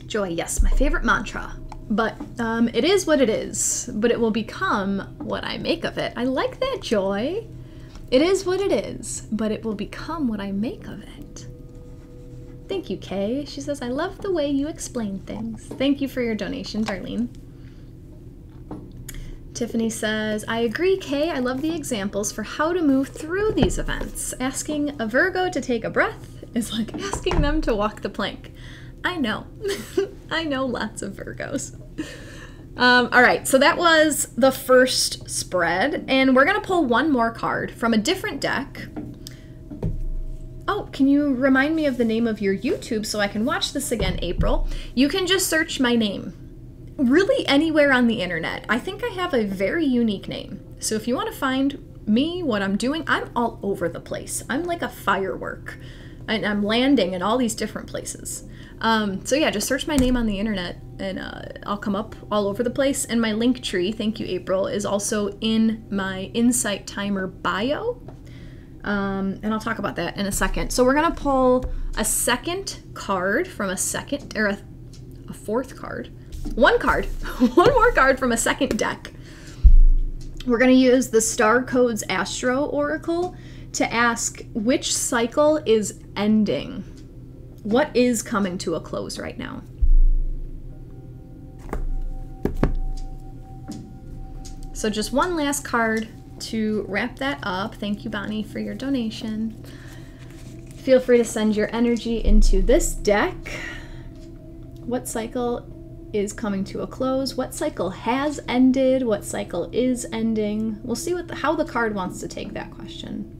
Joy, yes, my favorite mantra. But it is what it is, but it will become what I make of it. I like that, Joy. It is what it is, but it will become what I make of it. Thank you, Kay. She says, I love the way you explain things. Thank you for your donation, Darlene. Tiffany says, I agree, Kay. I love the examples for how to move through these events. Asking a Virgo to take a breath is like asking them to walk the plank. I know. I know lots of Virgos. All right, so that was the first spread, and we're going to pull one more card from a different deck. Oh, can you remind me of the name of your YouTube so I can watch this again, April? You can just search my name, really anywhere on the internet. I think I have a very unique name. So if you want to find me, what I'm doing, I'm all over the place. I'm like a firework, and I'm landing in all these different places. So yeah, just search my name on the internet and I'll come up all over the place. And my link tree, thank you, April, is also in my Insight Timer bio. And I'll talk about that in a second. So we're going to pull a second card from a second, or a fourth card. One card. One more card from a second deck. We're going to use the Star Codes Astro Oracle to ask which cycle is ending. What is coming to a close right now? So just one last card to wrap that up. Thank you, Bonnie, for your donation. Feel free to send your energy into this deck. What cycle is coming to a close? What cycle has ended? What cycle is ending? We'll see what how the card wants to take that question.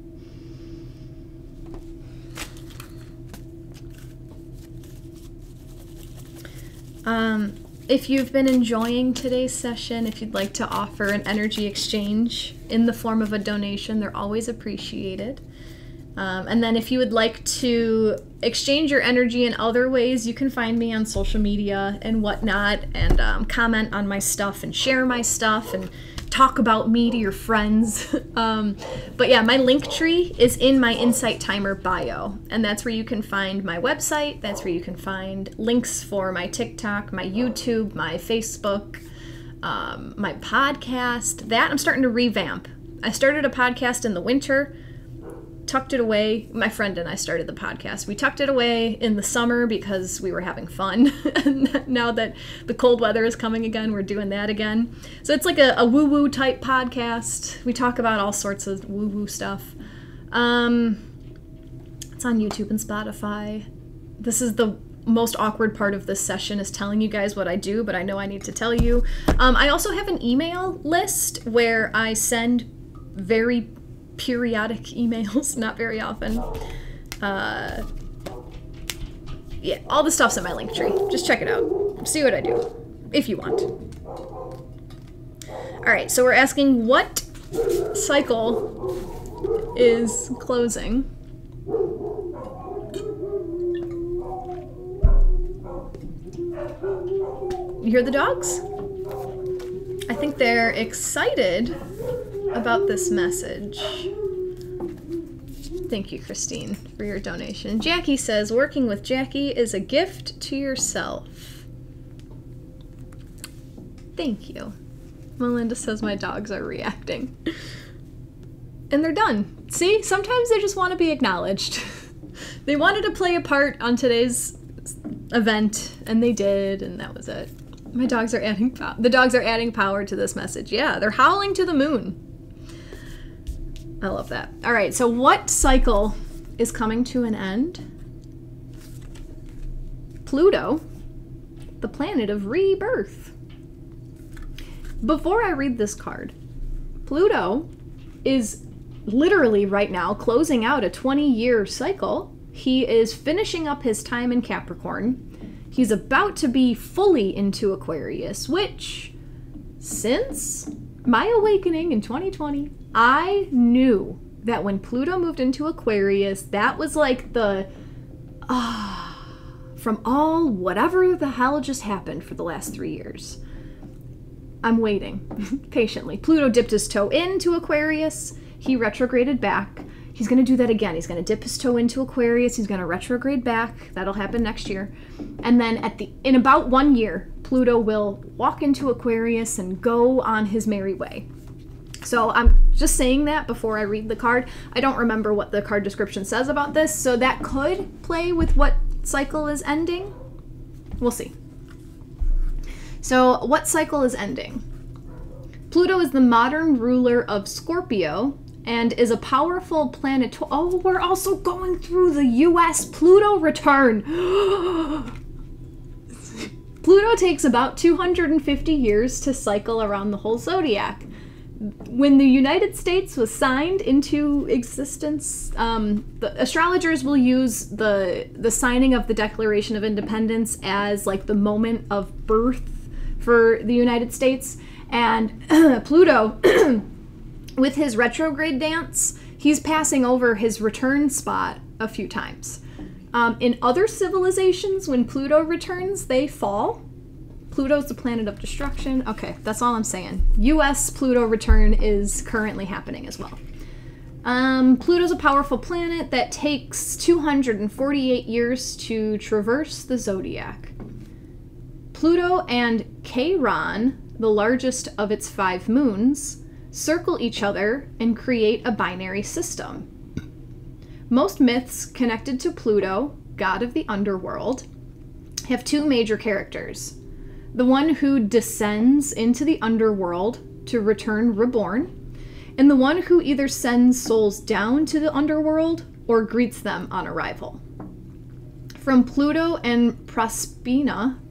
If you've been enjoying today's session, if you'd like to offer an energy exchange in the form of a donation, they're always appreciated. And then if you would like to exchange your energy in other ways, you can find me on social media and whatnot, and comment on my stuff and share my stuff and talk about me to your friends. But yeah, my link tree is in my Insight Timer bio, and that's where you can find my website. That's where you can find links for my TikTok, my YouTube, my Facebook, my podcast. That I'm starting to revamp. I started a podcast in the winter, tucked it away. My friend and I started the podcast. We tucked it away in the summer because we were having fun. And now that the cold weather is coming again, we're doing that again. So it's like a woo-woo type podcast. We talk about all sorts of woo-woo stuff. It's on YouTube and Spotify. This is the most awkward part of this session, is telling you guys what I do, but I know I need to tell you. I also have an email list where I send very periodic emails, not very often. Yeah, all the stuff's in my link tree. Just check it out. See what I do, if you want. All right, so we're asking what cycle is closing. You hear the dogs? I think they're excited about this message. Thank you, Christine, for your donation. Jacqui says, working with Jacqui is a gift to yourself. Thank you. Melinda says, my dogs are reacting. And they're done. See, sometimes they just want to be acknowledged. They wanted to play a part on today's event, and they did, and that was it. My dogs are adding power. The dogs are adding power to this message. Yeah, they're howling to the moon. I love that. All right, so what cycle is coming to an end? Pluto, the planet of rebirth. Before I read this card, Pluto is literally right now closing out a 20-year cycle. He is finishing up his time in Capricorn. He's about to be fully into Aquarius, which, since My awakening in 2020, I knew that when Pluto moved into Aquarius, that was like the, from all whatever the hell just happened for the last 3 years. I'm waiting patiently. Pluto dipped his toe into Aquarius. He retrograded back. He's going to do that again. He's going to dip his toe into Aquarius. He's going to retrograde back. That'll happen next year. And then in about 1 year, Pluto will walk into Aquarius and go on his merry way. So I'm just saying that before I read the card. I don't remember what the card description says about this, so that could play with what cycle is ending. We'll see. So what cycle is ending? Pluto is the modern ruler of Scorpio, and is a powerful planet. Oh, we're also going through the U.S. Pluto return. Pluto takes about 250 years to cycle around the whole zodiac. When the United States was signed into existence, the astrologers will use the signing of the Declaration of Independence as like the moment of birth for the United States. And Pluto, with his retrograde dance, he's passing over his return spot a few times. In other civilizations, when Pluto returns, they fall. Pluto's the planet of destruction. Okay, that's all I'm saying. U.S. Pluto return is currently happening as well. Pluto's a powerful planet that takes 248 years to traverse the zodiac. Pluto and Chiron, the largest of its 5 moons, circle each other and create a binary system. Most myths connected to Pluto, god of the underworld, have 2 major characters. The one who descends into the underworld to return reborn, and the one who either sends souls down to the underworld or greets them on arrival. From Pluto and Proserpina,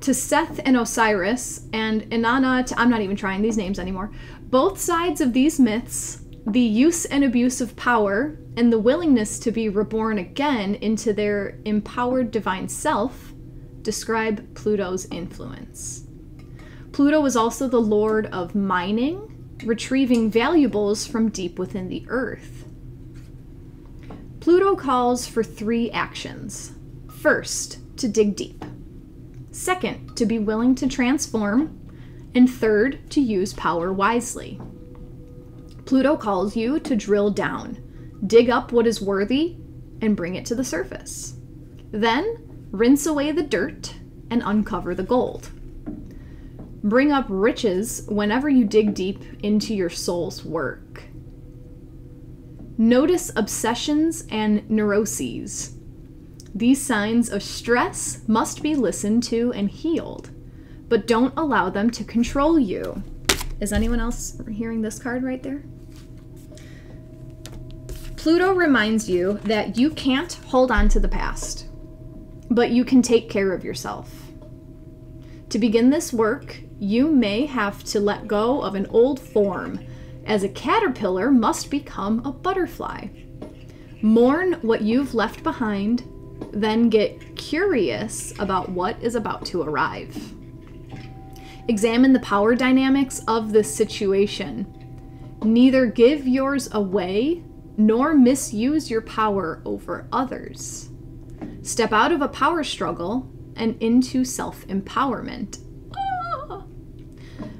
to Seth and Osiris, and Inanna to, I'm not even trying these names anymore. Both sides of these myths, the use and abuse of power, and the willingness to be reborn again into their empowered divine self, describe Pluto's influence. Pluto was also the lord of mining, retrieving valuables from deep within the earth. Pluto calls for 3 actions. First, to dig deep. Second, to be willing to transform, and third, to use power wisely. Pluto calls you to drill down, dig up what is worthy, and bring it to the surface. Then, rinse away the dirt and uncover the gold. Bring up riches whenever you dig deep into your soul's work. Notice obsessions and neuroses. These signs of stress must be listened to and healed, but don't allow them to control you. Is anyone else hearing this card right there? Pluto reminds you that you can't hold on to the past, but you can take care of yourself. To begin this work, you may have to let go of an old form, as a caterpillar must become a butterfly. Mourn what you've left behind, then get curious about what is about to arrive. Examine the power dynamics of this situation. Neither give yours away nor misuse your power over others. Step out of a power struggle and into self-empowerment.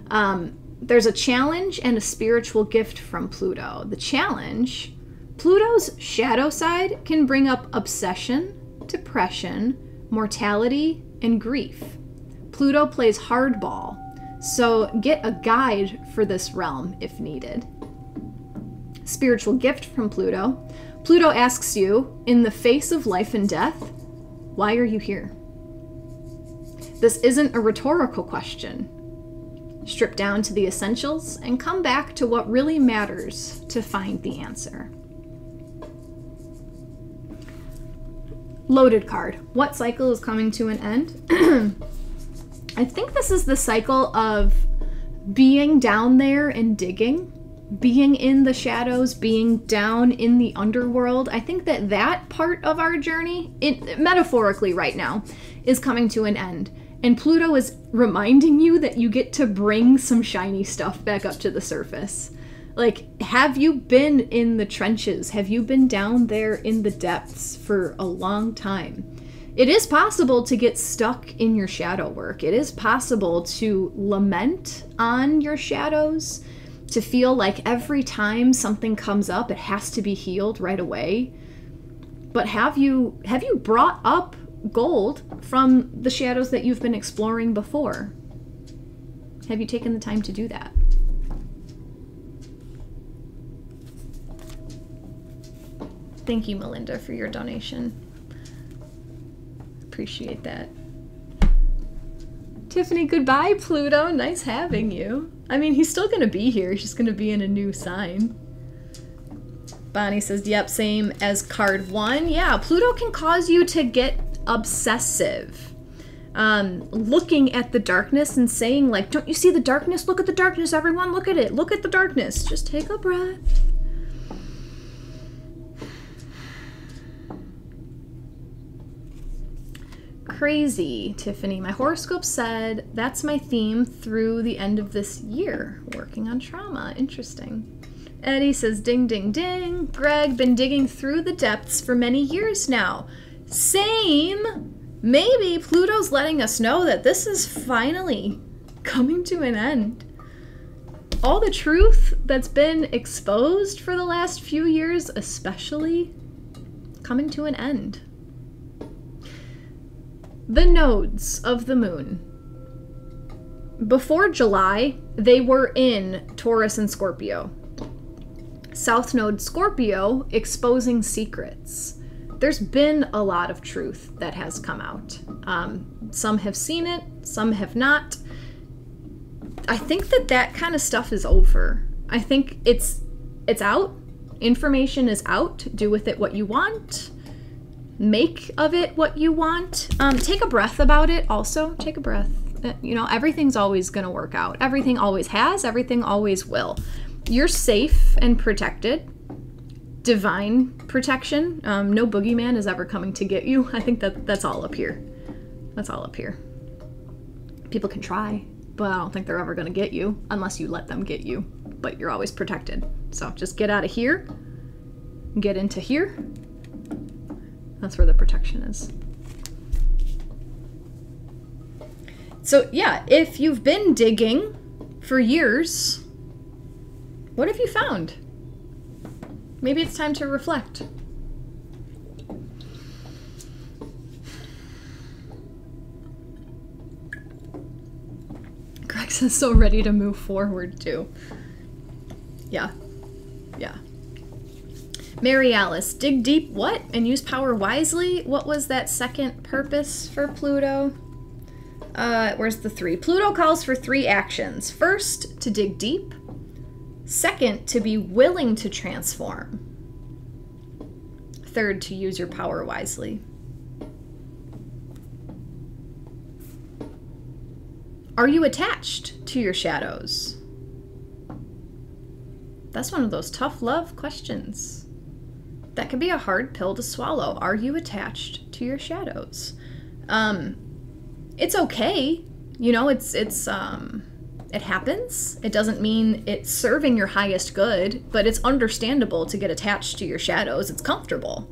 Ah! There's a challenge and a spiritual gift from Pluto. The challenge, Pluto's shadow side can bring up obsession, depression, mortality, and grief. Pluto plays hardball, so get a guide for this realm if needed. Spiritual gift from Pluto. Pluto asks you, in the face of life and death, why are you here? This isn't a rhetorical question. Strip down to the essentials and come back to what really matters to find the answer. Loaded card. What cycle is coming to an end? I think this is the cycle of being down there and digging, being in the shadows, being down in the underworld. I think that that part of our journey, metaphorically right now, is coming to an end. And Pluto is reminding you that you get to bring some shiny stuff back up to the surface. Like, have you been in the trenches? Have you been down there in the depths for a long time? It is possible to get stuck in your shadow work. It is possible to lament on your shadows, to feel like every time something comes up, it has to be healed right away. But have you brought up gold from the shadows that you've been exploring before? Have you taken the time to do that? Thank you, Melinda, for your donation. Appreciate that. Tiffany, goodbye, Pluto. Nice having you. I mean, he's still going to be here. He's just going to be in a new sign. Bonnie says, yep, same as card one. Yeah, Pluto can cause you to get obsessive. Looking at the darkness and saying, like, don't you see the darkness? Look at the darkness, everyone. Look at it. Look at the darkness. Just take a breath. Crazy, Tiffany. My horoscope said that's my theme through the end of this year. Working on trauma. Interesting. Eddie says, ding, ding, ding. Greg, been digging through the depths for many years now. Same. Maybe Pluto's letting us know that this is finally coming to an end. All the truth that's been exposed for the last few years, especially, coming to an end. The nodes of the moon. Before July, they were in Taurus and Scorpio. South Node Scorpio, exposing secrets. There's been a lot of truth that has come out. Some have seen it, some have not. I think that kind of stuff is over. I think it's out. Information is out. Do with it what you want. Make of it what you want. Take a breath about it also. Take a breath. You know, everything's always going to work out. Everything always has. Everything always will. You're safe and protected. Divine protection. No boogeyman is ever coming to get you. I think that's all up here. That's all up here. People can try, but I don't think they're ever going to get you unless you let them get you. But you're always protected. So just get out of here. Get into here. That's where the protection is. So yeah, if you've been digging for years, what have you found? Maybe it's time to reflect. Greg says, so ready to move forward too. Yeah, yeah. Mary Alice, dig deep, what? And use power wisely? What was that second purpose for Pluto? Where's the three? Pluto calls for three actions. First, to dig deep. Second, to be willing to transform. Third, to use your power wisely. Are you attached to your shadows? That's one of those tough love questions. That could be a hard pill to swallow. Are you attached to your shadows? It's okay. You know, it happens. It doesn't mean it's serving your highest good, but it's understandable to get attached to your shadows. It's comfortable.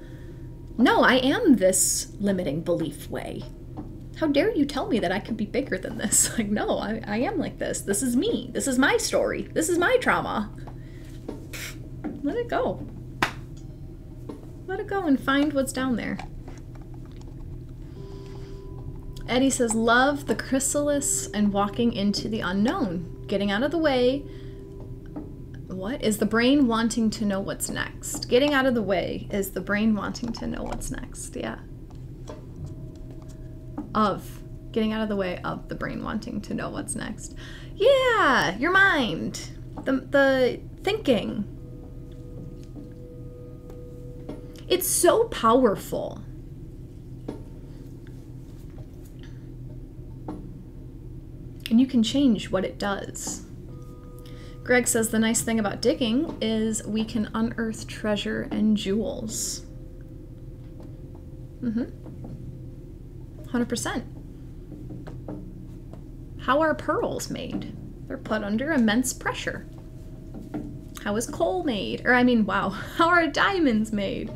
No, I am this limiting belief way. How dare you tell me that I could be bigger than this? Like, no, I am like this. This is me. This is my story. This is my trauma. Let it go. Let it go and find what's down there. Eddie says, love the chrysalis and walking into the unknown. Getting out of the way. What? Is the brain wanting to know what's next? Getting out of the way is the brain wanting to know what's next. Yeah. Of. Getting out of the way of the brain wanting to know what's next. Yeah! Your mind. The thinking. It's so powerful. And you can change what it does. Greg says the nice thing about digging is we can unearth treasure and jewels. 100%. How are pearls made? They're put under immense pressure. How is coal made? Or I mean, wow, how are diamonds made?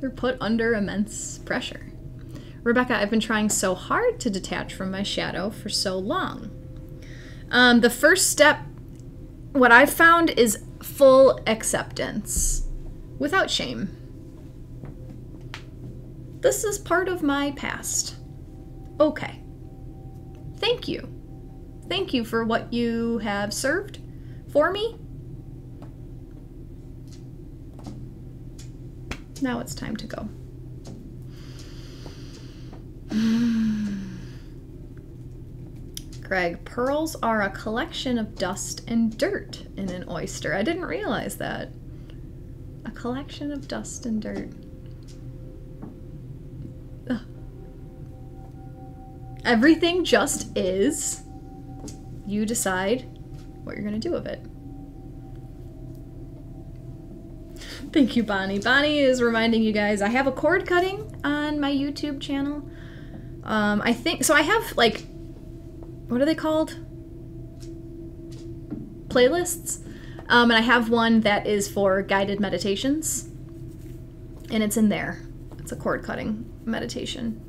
They're put under immense pressure. Rebecca, I've been trying so hard to detach from my shadow for so long. The first step, what I've found, is full acceptance without shame. This is part of my past. Okay. Thank you. Thank you for what you have served for me. Now it's time to go. Greg, pearls are a collection of dust and dirt in an oyster. I didn't realize that. A collection of dust and dirt. Ugh. Everything just is. You decide what you're gonna do with it. Thank you, Bonnie. Bonnie is reminding you guys, I have a cord cutting on my YouTube channel. I think, so I have like, what are they called? Playlists. And I have one that is for guided meditations. And it's in there. It's a cord cutting meditation.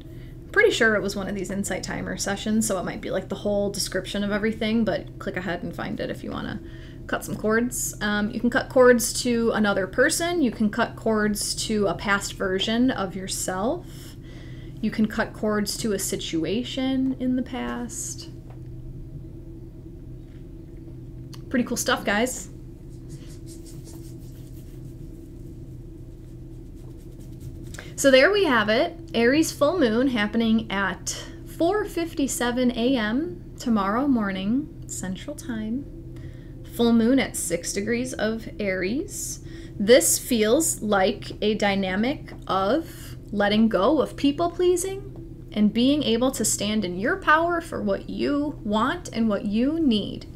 Pretty sure it was one of these Insight Timer sessions, so it might be like the whole description of everything, but click ahead and find it if you want to cut some cords. You can cut cords to another person. You can cut cords to a past version of yourself. You can cut cords to a situation in the past. Pretty cool stuff, guys. So there we have it, Aries full moon happening at 4:57 a.m. tomorrow morning, Central Time. Full moon at 6 degrees of Aries. This feels like a dynamic of letting go of people pleasing and being able to stand in your power for what you want and what you need.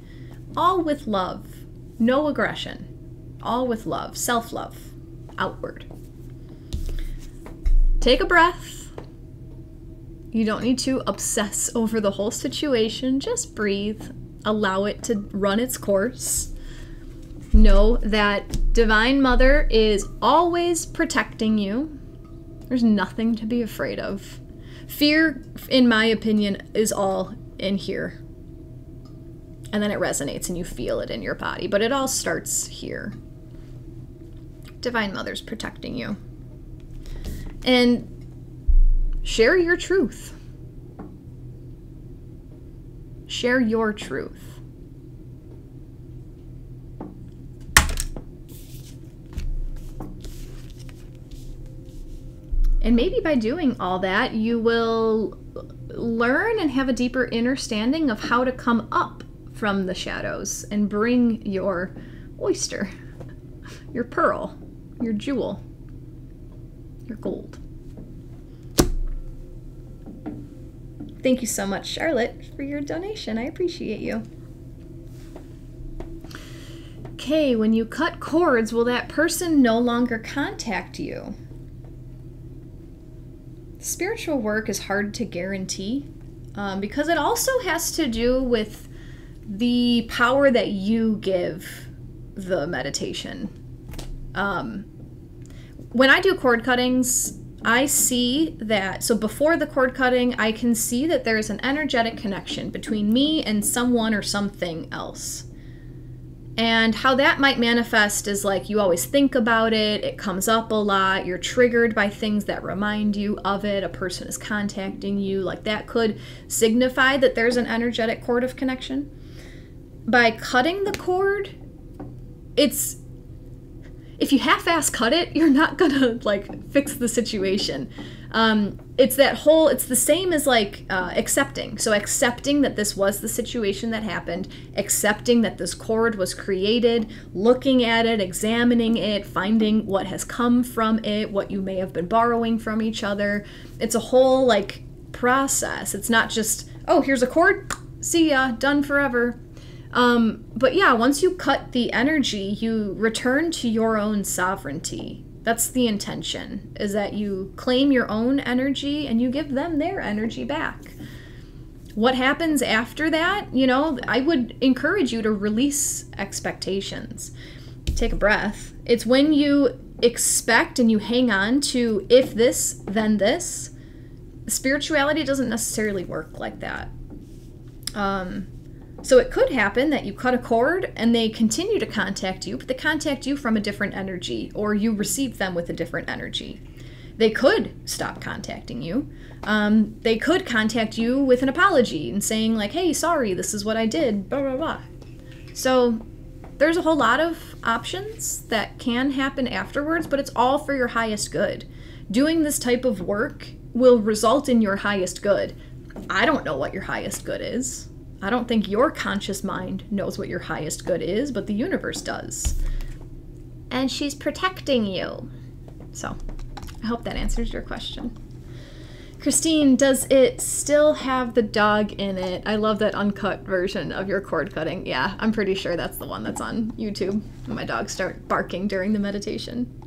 All with love, no aggression. All with love, self-love, outward. Take a breath. You don't need to obsess over the whole situation. Just breathe. Allow it to run its course. Know that Divine Mother is always protecting you. There's nothing to be afraid of. Fear, in my opinion, is all in here. And then it resonates and you feel it in your body. But it all starts here. Divine Mother's protecting you. And share your truth. Share your truth. And maybe by doing all that, you will learn and have a deeper understanding of how to come up from the shadows and bring your oyster, your pearl, your jewel, your gold. Thank you so much, Charlotte, for your donation. I appreciate you. Okay, when you cut cords, will that person no longer contact you? Spiritual work is hard to guarantee because it also has to do with the power that you give the meditation. When I do cord cuttings, I see that, so before the cord cutting, I can see that there is an energetic connection between me and someone or something else. And how that might manifest is like you always think about it, it comes up a lot, you're triggered by things that remind you of it, a person is contacting you, like that could signify that there's an energetic cord of connection. By cutting the cord, it's, if you half-ass cut it, you're not gonna like fix the situation. It's that whole, it's the same as like accepting. So accepting that this was the situation that happened, accepting that this cord was created, looking at it, examining it, finding what has come from it, what you may have been borrowing from each other. It's a whole like process. It's not just, oh, here's a cord, see ya, done forever. But yeah, once you cut the energy, you return to your own sovereignty. That's the intention, is that you claim your own energy and you give them their energy back. What happens after that? You know, I would encourage you to release expectations. Take a breath. It's when you expect and you hang on to if this, then this. Spirituality doesn't necessarily work like that. So it could happen that you cut a cord and they continue to contact you, but they contact you from a different energy, or you receive them with a different energy. They could stop contacting you. They could contact you with an apology and saying like, hey, sorry, this is what I did, blah, blah, blah. So there's a whole lot of options that can happen afterwards, but it's all for your highest good. Doing this type of work will result in your highest good. I don't know what your highest good is. I don't think your conscious mind knows what your highest good is, but the universe does. And she's protecting you. So I hope that answers your question. Christine, does it still have the dog in it? I love that uncut version of your cord cutting. Yeah, I'm pretty sure that's the one that's on YouTube. My dogs start barking during the meditation.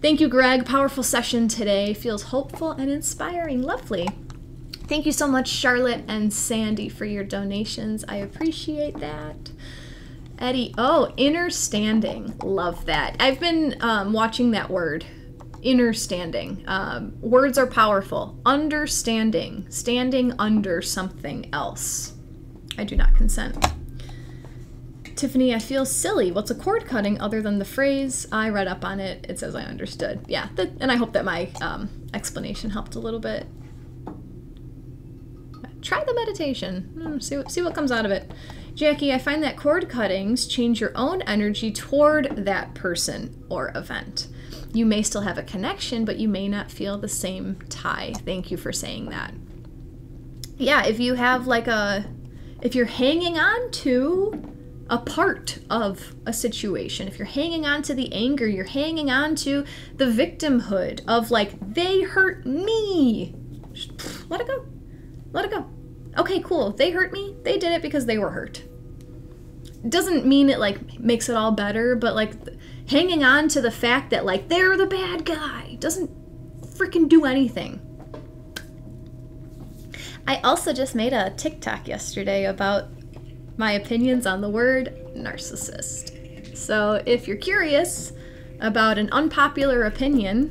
Thank you, Greg. Powerful session today. Feels hopeful and inspiring. Lovely. Thank you so much, Charlotte and Sandy, for your donations. I appreciate that. Eddie, oh, inner standing. Love that. I've been watching that word, inner standing. Words are powerful. Understanding, standing under something else. I do not consent. Tiffany, I feel silly. What's a cord cutting other than the phrase? I read up on it. It says I understood. Yeah, and I hope that my explanation helped a little bit. Try the meditation. See what comes out of it. Jacqui, I find that cord cuttings change your own energy toward that person or event. You may still have a connection, but you may not feel the same tie. Thank you for saying that. Yeah, if you have like if you're hanging on to a part of a situation, if you're hanging on to the anger, you're hanging on to the victimhood of like, they hurt me. Let it go. Let it go. Okay, cool. They hurt me. They did it because they were hurt. Doesn't mean it like makes it all better, but like hanging on to the fact that like they're the bad guy doesn't freaking do anything. I also just made a TikTok yesterday about my opinions on the word narcissist. So if you're curious about an unpopular opinion,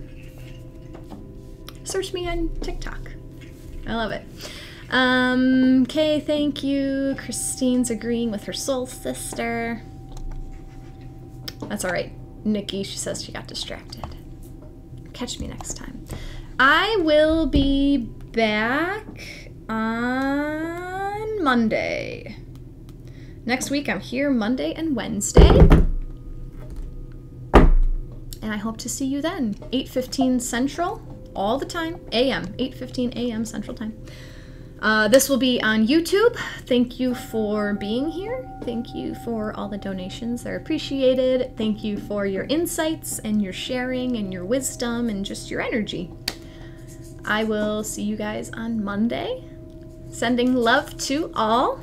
search me on TikTok. I love it. Okay, thank you. Christine's agreeing with her soul sister. That's all right. Nikki, she says she got distracted. Catch me next time. I will be back on Monday. Next week, I'm here Monday and Wednesday. And I hope to see you then. 8:15 Central, all the time, AM, 8:15 AM Central Time. This will be on YouTube. Thank you for being here. Thank you for all the donations. They're appreciated. Thank you for your insights and your sharing and your wisdom and just your energy. I will see you guys on Monday. Sending love to all.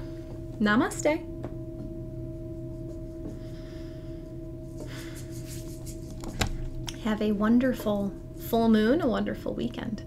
Namaste. Have a wonderful full moon, a wonderful weekend.